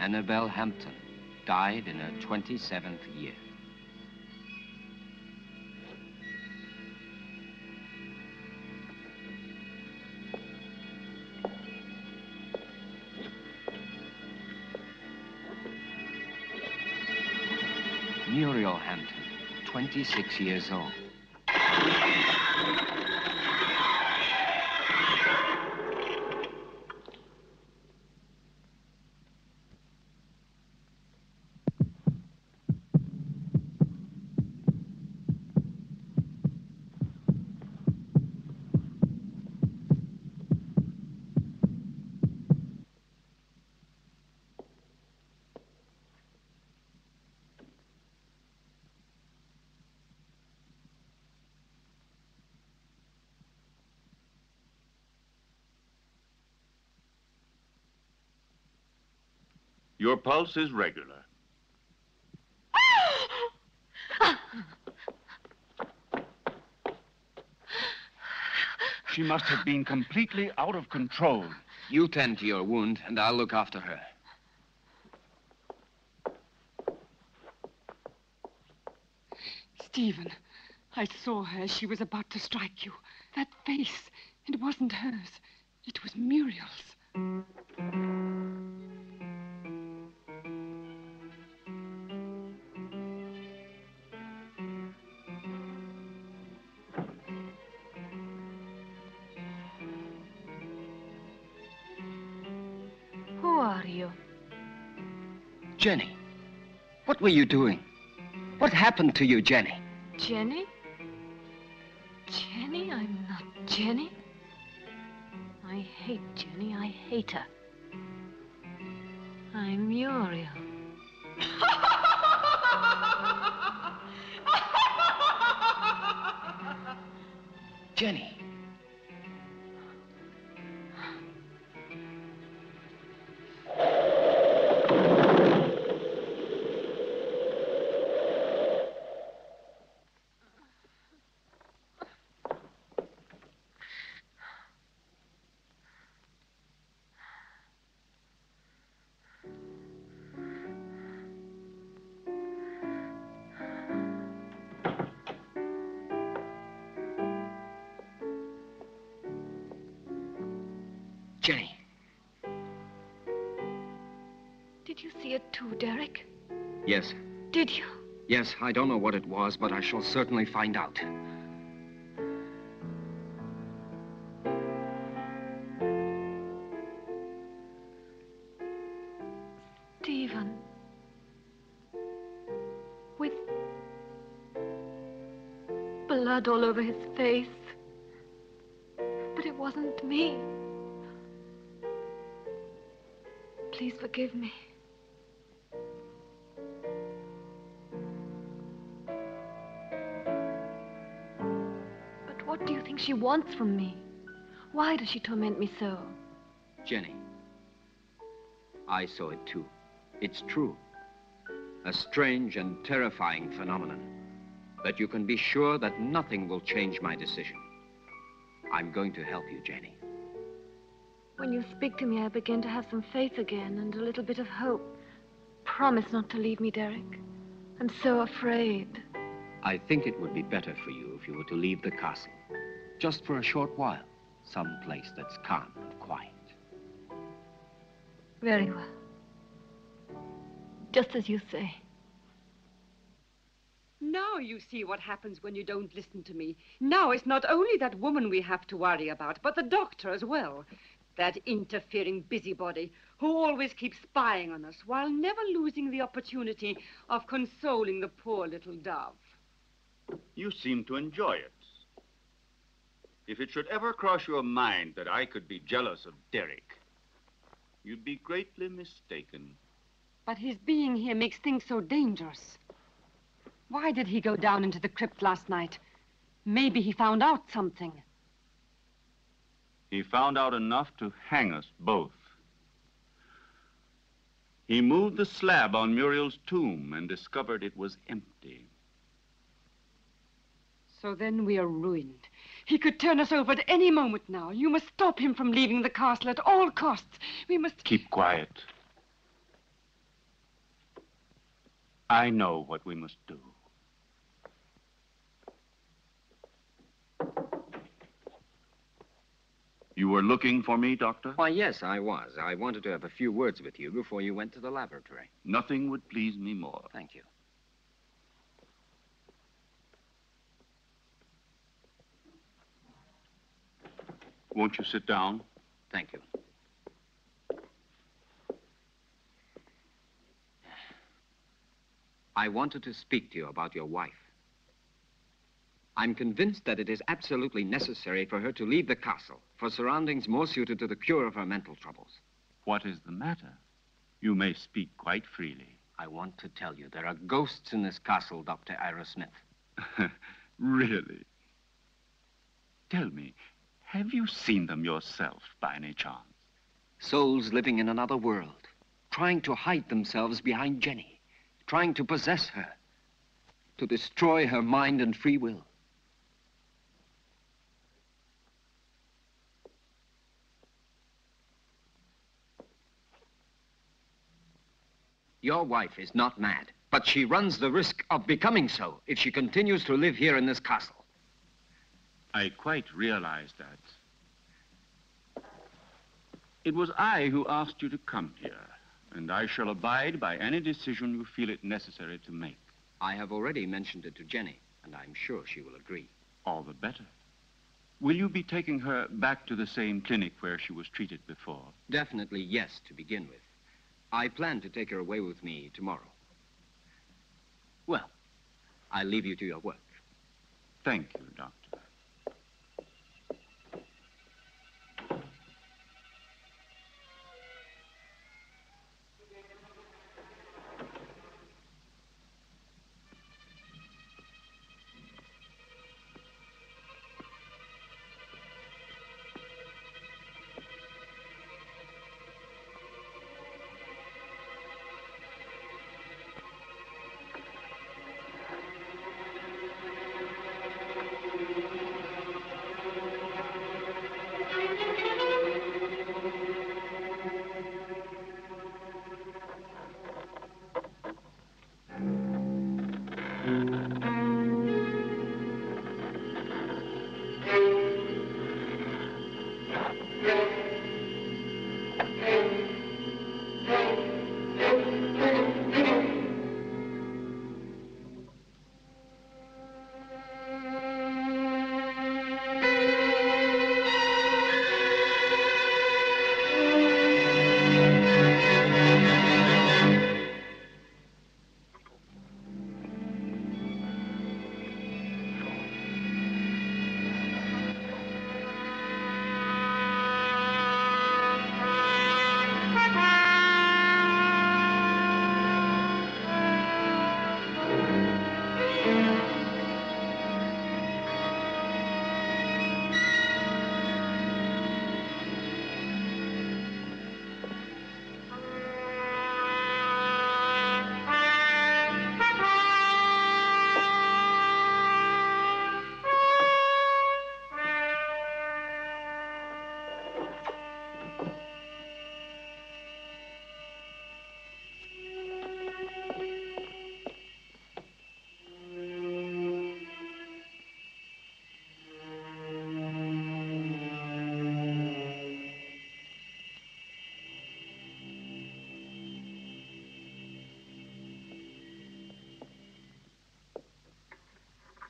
Annabel Hampton died in her 27th year. Muriel Hampton, 26 years old. Your pulse is regular. She must have been completely out of control. You tend to your wound, and I'll look after her. Stephen, I saw her. She was about to strike you. That face, it wasn't hers. It was Muriel's. Jenny, what were you doing? What happened to you, Jenny? Jenny? Jenny? I'm not Jenny. I hate Jenny. I hate her. I'm Muriel. Jenny. Jenny. Did you see it too, Derek? Yes. Did you? Yes, I don't know what it was, but I shall certainly find out. Stephen. With blood all over his face. But it wasn't me. Please forgive me. But what do you think she wants from me? Why does she torment me so? Jenny, I saw it too. It's true. A strange and terrifying phenomenon. But you can be sure that nothing will change my decision. I'm going to help you, Jenny. When you speak to me, I begin to have some faith again and a little bit of hope. Promise not to leave me, Derek. I'm so afraid. I think it would be better for you if you were to leave the castle. Just for a short while. Some place that's calm and quiet. Very well. Just as you say. Now you see what happens when you don't listen to me. Now it's not only that woman we have to worry about, but the doctor as well. That interfering busybody who always keeps spying on us while never losing the opportunity of consoling the poor little dove. You seem to enjoy it. If it should ever cross your mind that I could be jealous of Derek, you'd be greatly mistaken. But his being here makes things so dangerous. Why did he go down into the crypt last night? Maybe he found out something. He found out enough to hang us both. He moved the slab on Muriel's tomb and discovered it was empty. So then we are ruined. He could turn us over at any moment now. You must stop him from leaving the castle at all costs. We must... Keep quiet. I know what we must do. You were looking for me, Doctor? Why, yes, I was. I wanted to have a few words with you before you went to the laboratory. Nothing would please me more. Thank you. Won't you sit down? Thank you. I wanted to speak to you about your wife. I'm convinced that it is absolutely necessary for her to leave the castle for surroundings more suited to the cure of her mental troubles. What is the matter? You may speak quite freely. I want to tell you there are ghosts in this castle, Dr. Arrowsmith. Really? Tell me. Have you seen them yourself, by any chance? Souls living in another world, trying to hide themselves behind Jenny, trying to possess her, to destroy her mind and free will. Your wife is not mad, but she runs the risk of becoming so if she continues to live here in this castle. I quite realize that. It was I who asked you to come here, and I shall abide by any decision you feel it necessary to make. I have already mentioned it to Jenny, and I'm sure she will agree. All the better. Will you be taking her back to the same clinic where she was treated before? Definitely yes, to begin with. I plan to take her away with me tomorrow. Well, I'll leave you to your work. Thank you, Doctor.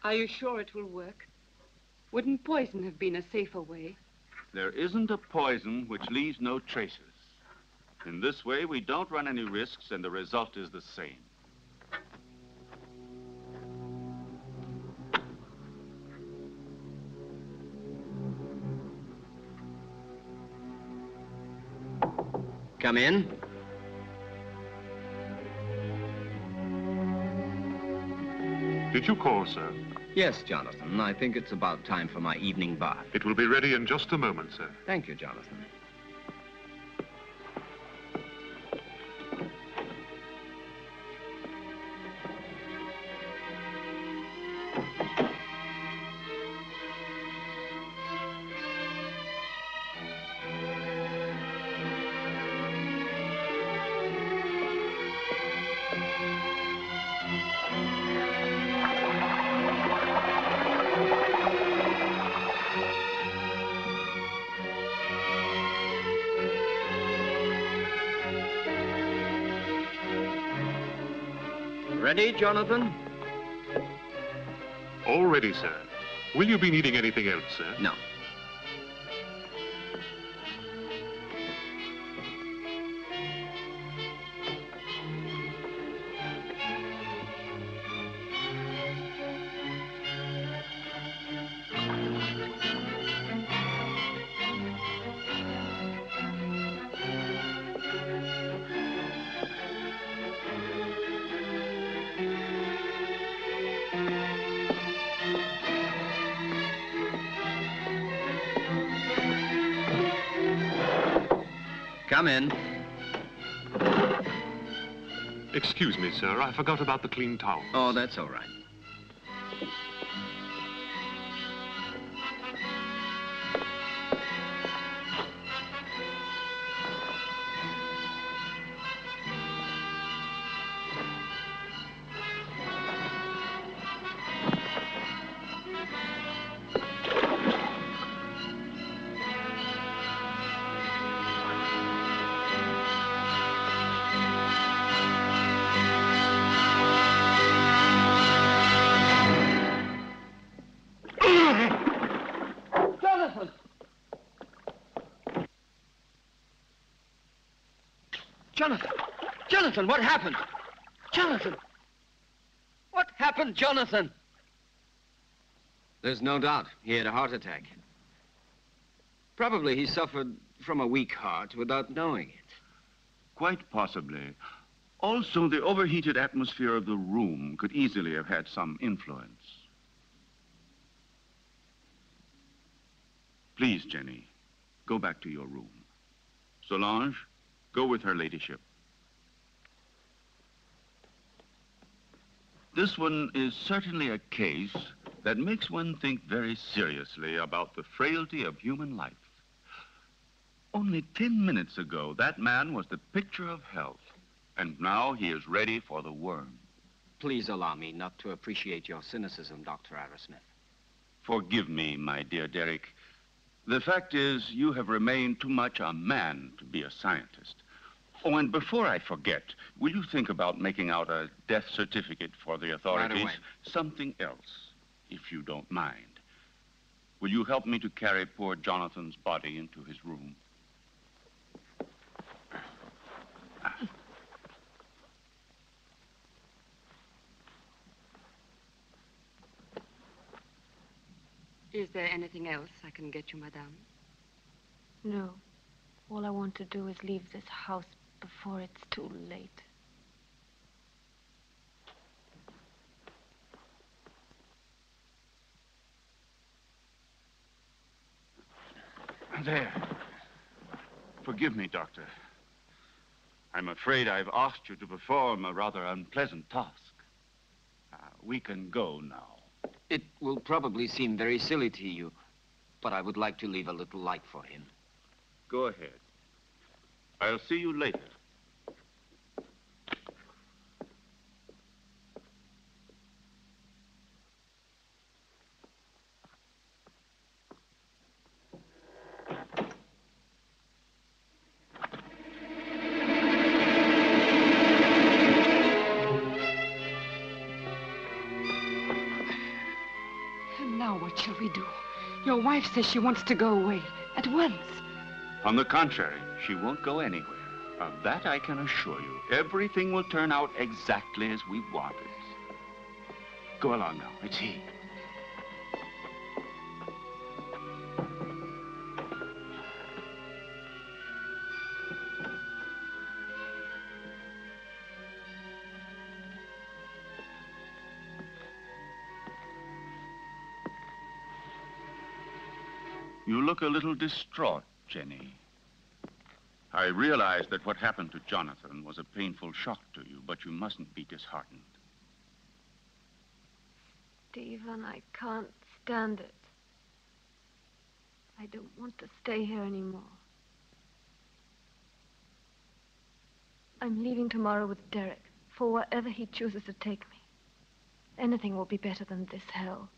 Are you sure it will work? Wouldn't poison have been a safer way? There isn't a poison which leaves no traces. In this way, we don't run any risks, and the result is the same. Come in. Did you call, sir? Yes, Jonathan. I think it's about time for my evening bath. It will be ready in just a moment, sir. Thank you, Jonathan. Ready, Jonathan? All ready, sir. Will you be needing anything else, sir? No. Come in. Excuse me, sir. I forgot about the clean towel. Oh, that's all right. Jonathan, what happened? Jonathan! What happened, Jonathan? There's no doubt he had a heart attack. Probably he suffered from a weak heart without knowing it. Quite possibly. Also, the overheated atmosphere of the room could easily have had some influence. Please, Jenny, go back to your room. Solange, go with her ladyship. This one is certainly a case that makes one think very seriously about the frailty of human life. Only 10 minutes ago, that man was the picture of health, and now he is ready for the worm. Please allow me not to appreciate your cynicism, Dr. Arrowsmith. Forgive me, my dear Derek. The fact is, you have remained too much a man to be a scientist. Oh, and before I forget, will you think about making out a death certificate for the authorities? Right away. Something else, if you don't mind. Will you help me to carry poor Jonathan's body into his room? Is there anything else I can get you, madame? No. All I want to do is leave this house before it's too late. There. Forgive me, Doctor. I'm afraid I've asked you to perform a rather unpleasant task. We can go now. It will probably seem very silly to you, but I would like to leave a little light for him. Go ahead. I'll see you later. And now what shall we do? Your wife says she wants to go away at once. On the contrary, she won't go anywhere. Of that I can assure you. Everything will turn out exactly as we want it. Go along now. It's he. You look a little distraught, Jenny. I realize that what happened to Jonathan was a painful shock to you, but you mustn't be disheartened. Stephen, I can't stand it. I don't want to stay here anymore. I'm leaving tomorrow with Derek for wherever he chooses to take me. Anything will be better than this hell.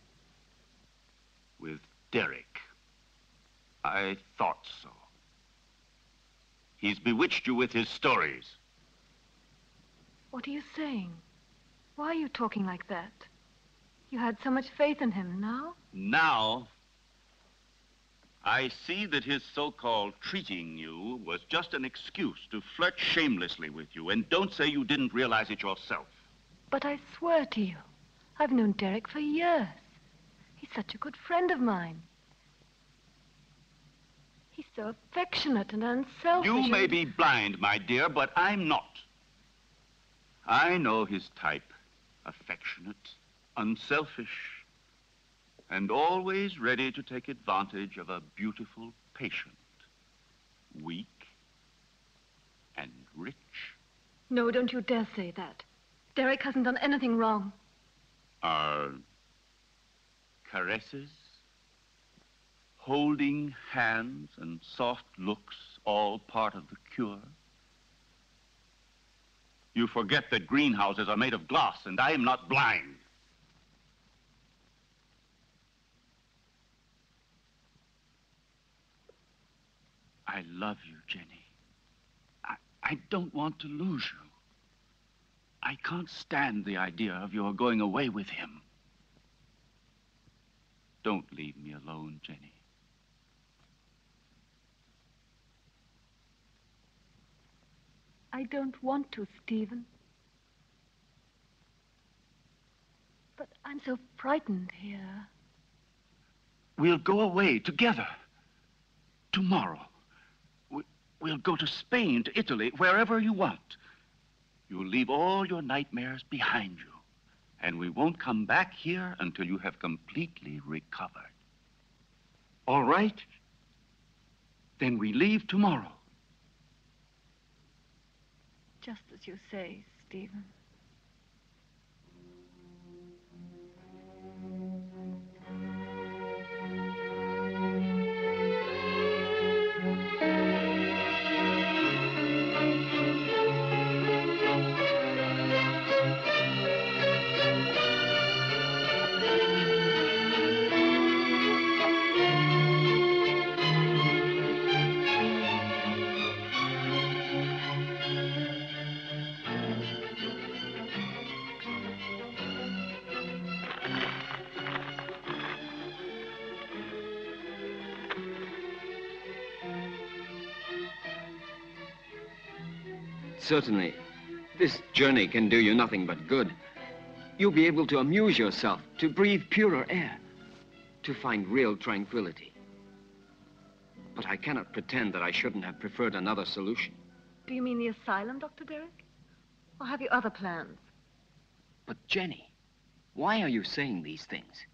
With Derek? I thought so. He's bewitched you with his stories. What are you saying? Why are you talking like that? You had so much faith in him, now? Now, I see that his so-called treating you was just an excuse to flirt shamelessly with you, and don't say you didn't realize it yourself. But I swear to you, I've known Derek for years. He's such a good friend of mine. He's so affectionate and unselfish. You may be blind, my dear, but I'm not. I know his type. Affectionate, unselfish, and always ready to take advantage of a beautiful patient. Weak and rich. No, don't you dare say that. Derek hasn't done anything wrong. Are caresses, holding hands, and soft looks all part of the cure? You forget that greenhouses are made of glass, and I am not blind. I love you, Jenny. I don't want to lose you. I can't stand the idea of your going away with him. Don't leave me alone, Jenny. I don't want to, Stephen. But I'm so frightened here. We'll go away together. Tomorrow. We'll go to Spain, to Italy, wherever you want. You'll leave all your nightmares behind you. And we won't come back here until you have completely recovered. All right? Then we leave tomorrow. Just as you say, Stephen. Certainly. This journey can do you nothing but good. You'll be able to amuse yourself, to breathe purer air, to find real tranquility. But I cannot pretend that I shouldn't have preferred another solution. Do you mean the asylum, Dr. Derek? Or have you other plans? But, Jenny, why are you saying these things?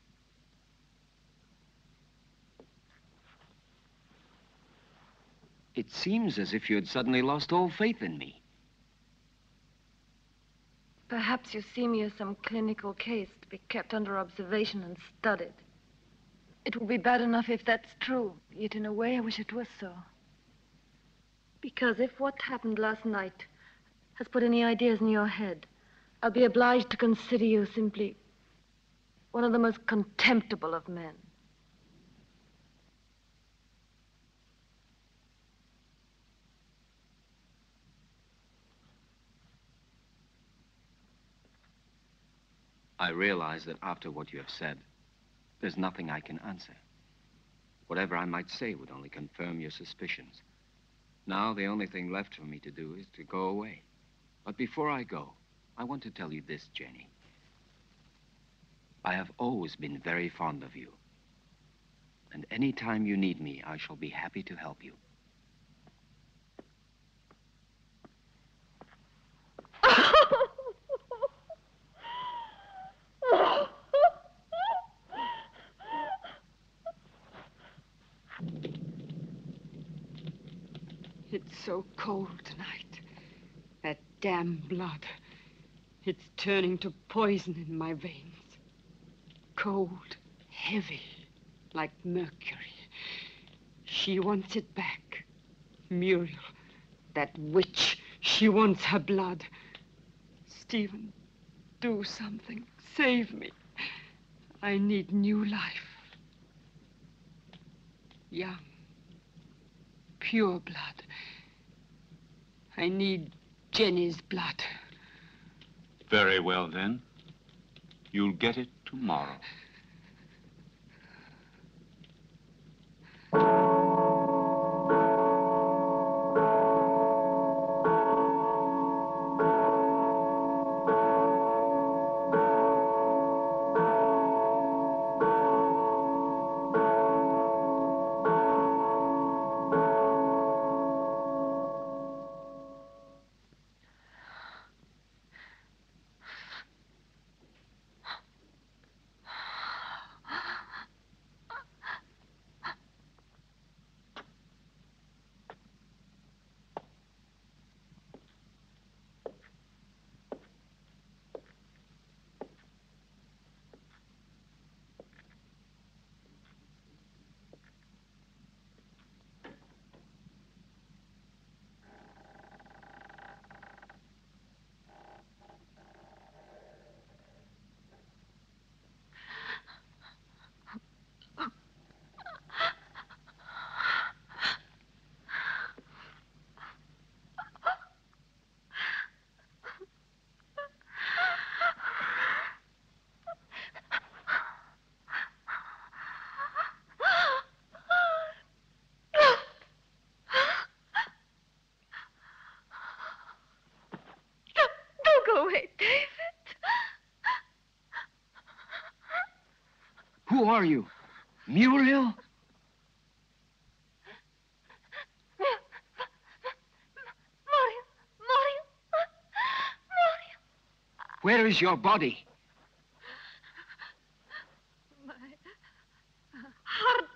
It seems as if you had suddenly lost all faith in me. Perhaps you see me as some clinical case to be kept under observation and studied. It will be bad enough if that's true, yet in a way I wish it was so. Because if what happened last night has put any ideas in your head, I'll be obliged to consider you simply one of the most contemptible of men. I realize that after what you have said, There's nothing I can answer. Whatever I might say would only confirm your suspicions. Now, the only thing left for me to do is to go away. But before I go, I want to tell you this, Jenny. I have always been very fond of you. And any time you need me, I shall be happy to help you. It's so cold tonight. That damn blood. It's turning to poison in my veins. Cold, heavy, like mercury. She wants it back. Muriel, that witch, she wants her blood. Stephen, do something. Save me. I need new life. Young, pure blood. I need Jenny's blood. Very well, then. You'll get it tomorrow. Who are you? Muriel? Muriel. Where is your body? My heart.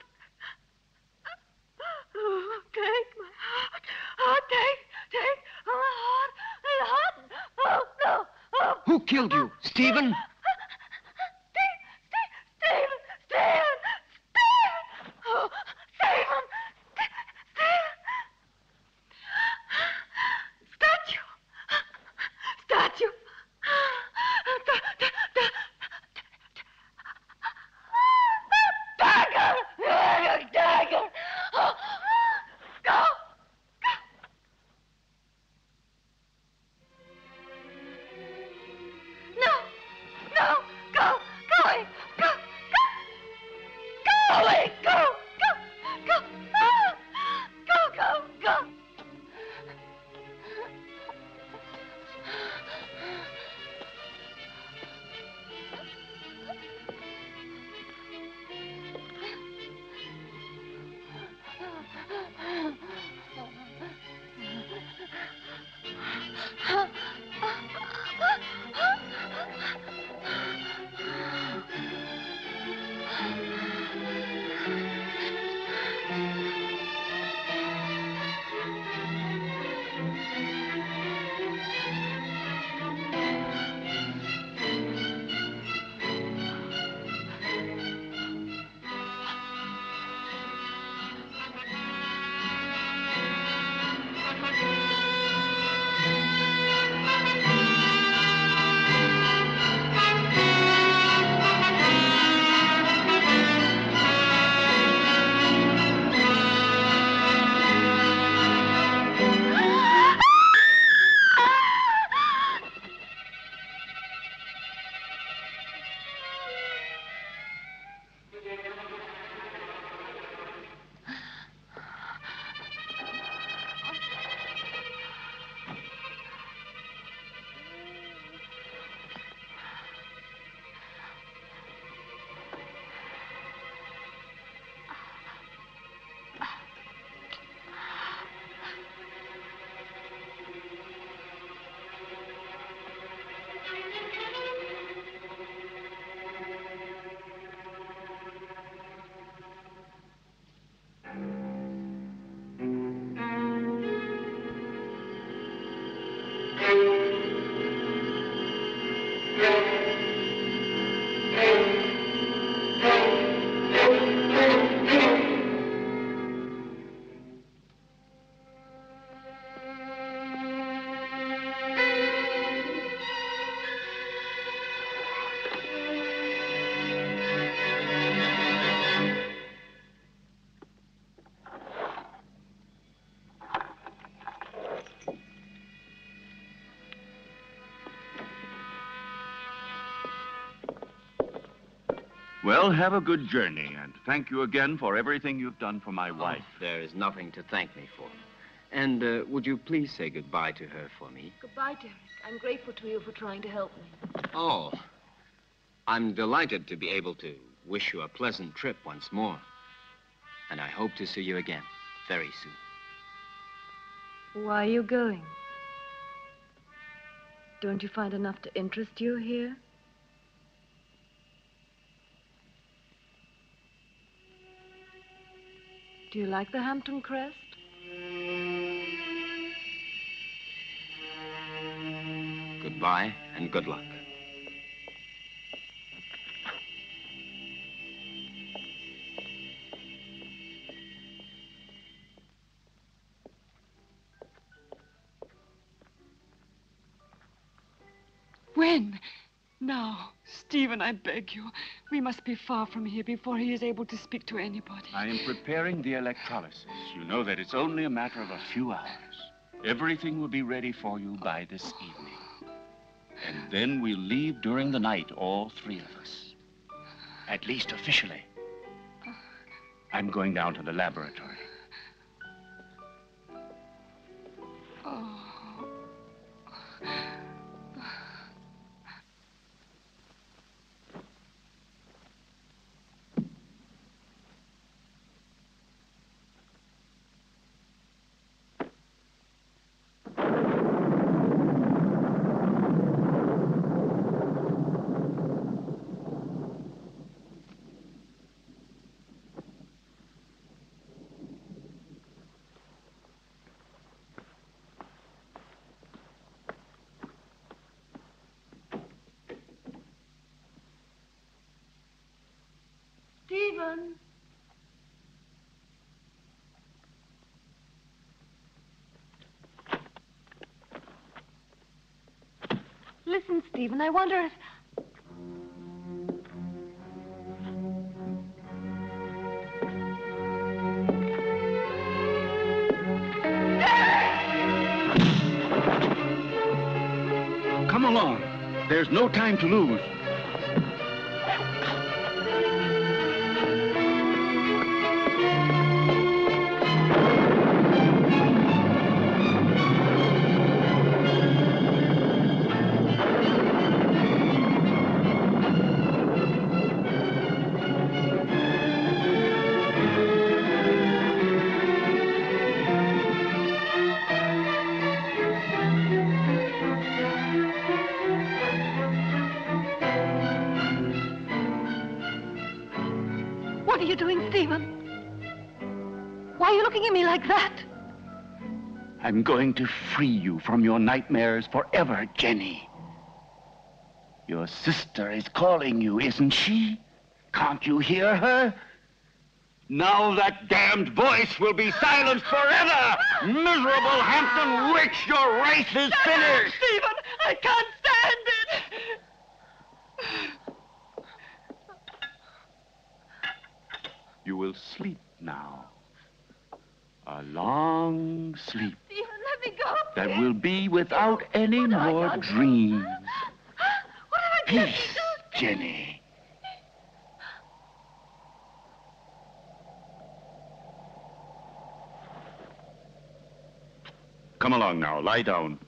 Oh, take my heart. Oh, take my heart. My heart. Oh, no. Oh. Who killed you? Stephen? Well, have a good journey, and thank you again for everything you've done for my wife. Oh, there is nothing to thank me for. And would you please say goodbye to her for me? Goodbye, Derek. I'm grateful to you for trying to help me. Oh, I'm delighted to be able to wish you a pleasant trip once more. And I hope to see you again very soon. Why are you going? Don't you find enough to interest you here? Do you like the Hampton crest? Goodbye and good luck. When? Now, Stephen, I beg you. We must be far from here before he is able to speak to anybody. I am preparing the electrolysis. You know that it's only a matter of a few hours. Everything will be ready for you by this evening. And then we'll leave during the night, all three of us. At least officially. I'm going down to the laboratory. Oh. Stephen! Listen, Stephen, I wonder if... Come along. There's no time to lose. I'm going to free you from your nightmares forever, Jenny. Your sister is calling you, isn't she? Can't you hear her? Now that damned voice will be silenced forever! Miserable Hampton witch, your race is finished! Stephen, I can't stand it! You will sleep now. A long sleep. Stephen, let me go. That will be without any more dreams. What have I done? Peace, Jenny. Come along now. Lie down.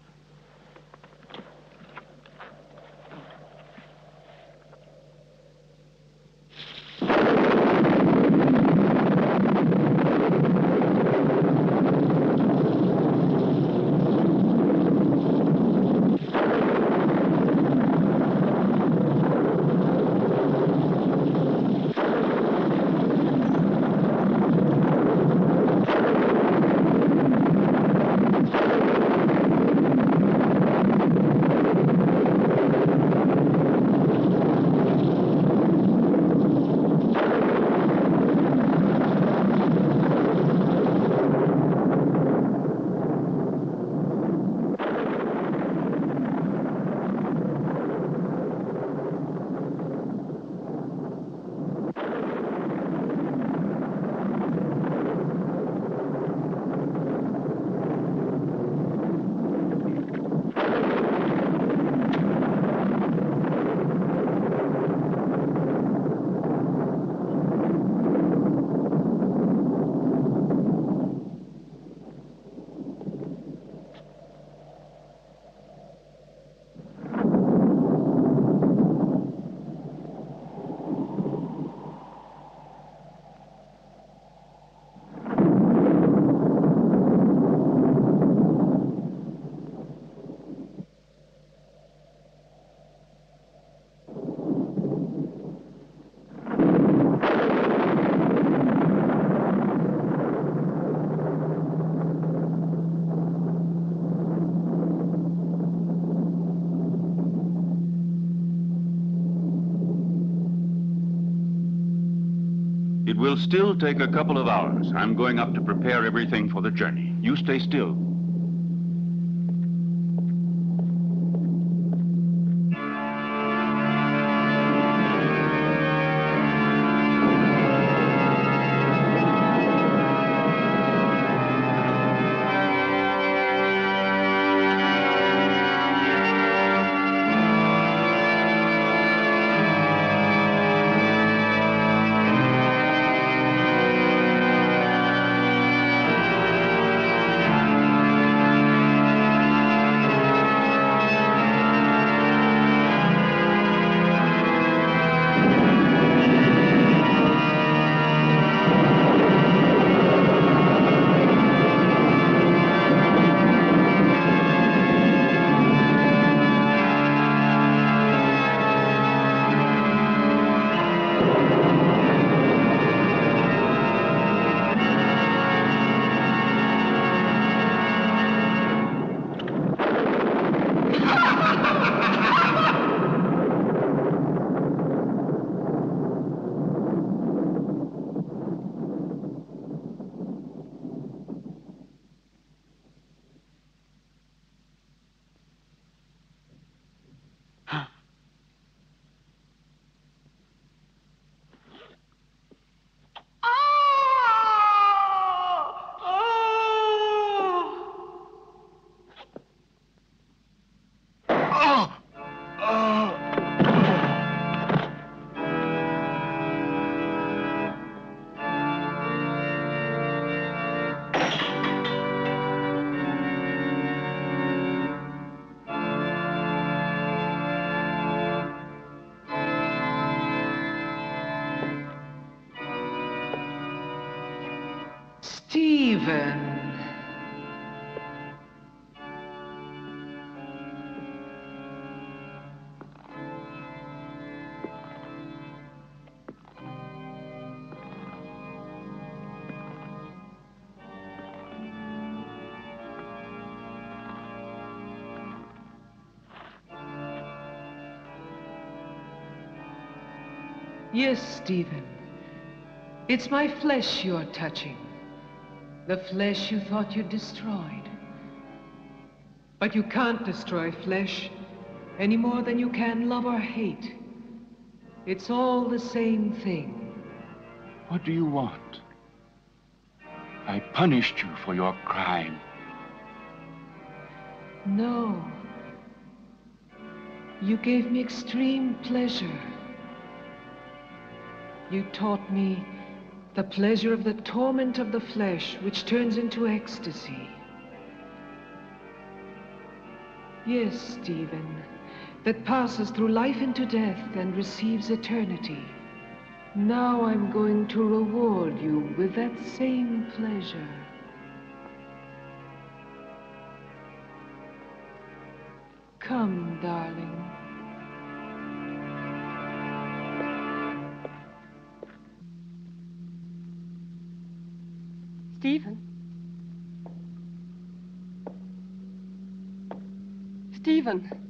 It will still take a couple of hours. I'm going up to prepare everything for the journey. You stay still. Stephen. Yes, Stephen. It's my flesh you're touching. The flesh you thought you destroyed. But you can't destroy flesh any more than you can love or hate. It's all the same thing. What do you want? I punished you for your crime. No. You gave me extreme pleasure. You taught me the pleasure of the torment of the flesh, which turns into ecstasy. Yes, Stephen, that passes through life into death and receives eternity. Now I'm going to reward you with that same pleasure. Come, darling. Stephen? Stephen?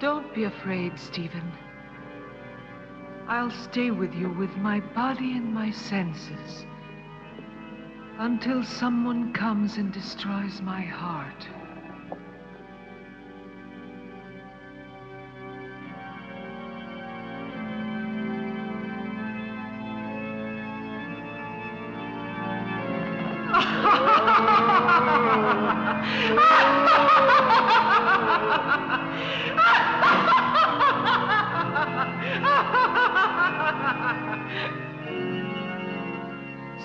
Don't be afraid, Stephen. I'll stay with you with my body and my senses until someone comes and destroys my heart.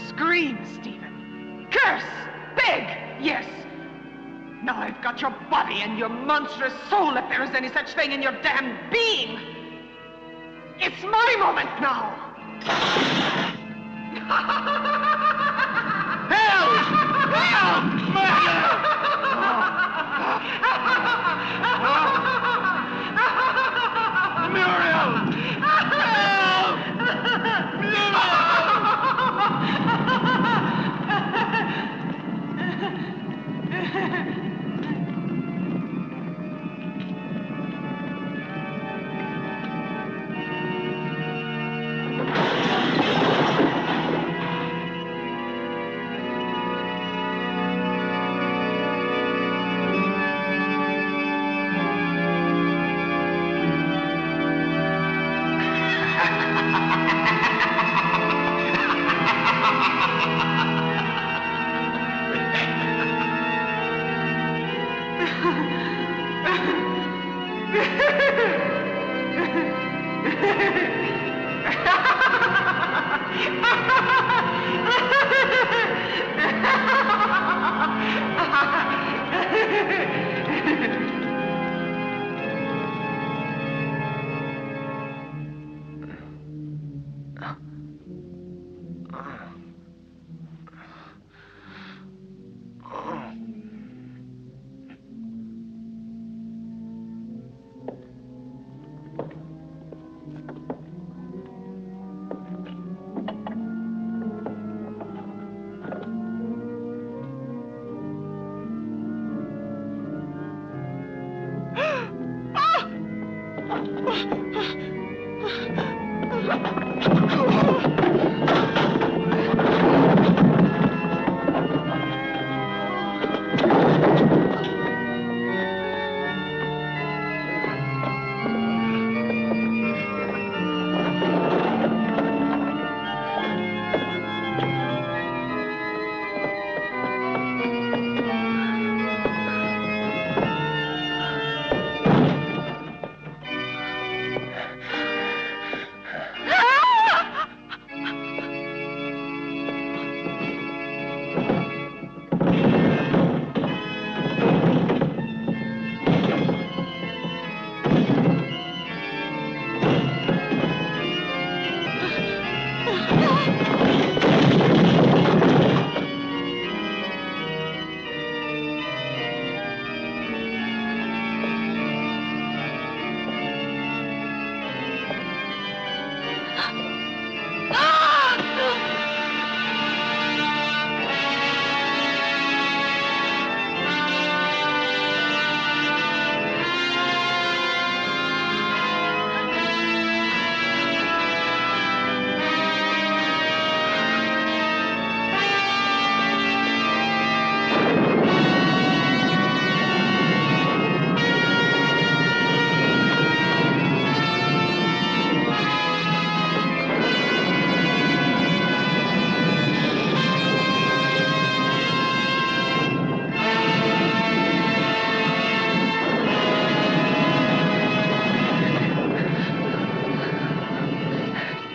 Scream, Stephen. Curse! Beg! Yes! Now I've got your body and your monstrous soul, if there is any such thing in your damn being. It's my moment now. Help! Help! Murder!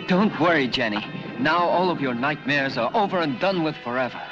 Don't worry, Jenny. Now all of your nightmares are over and done with forever.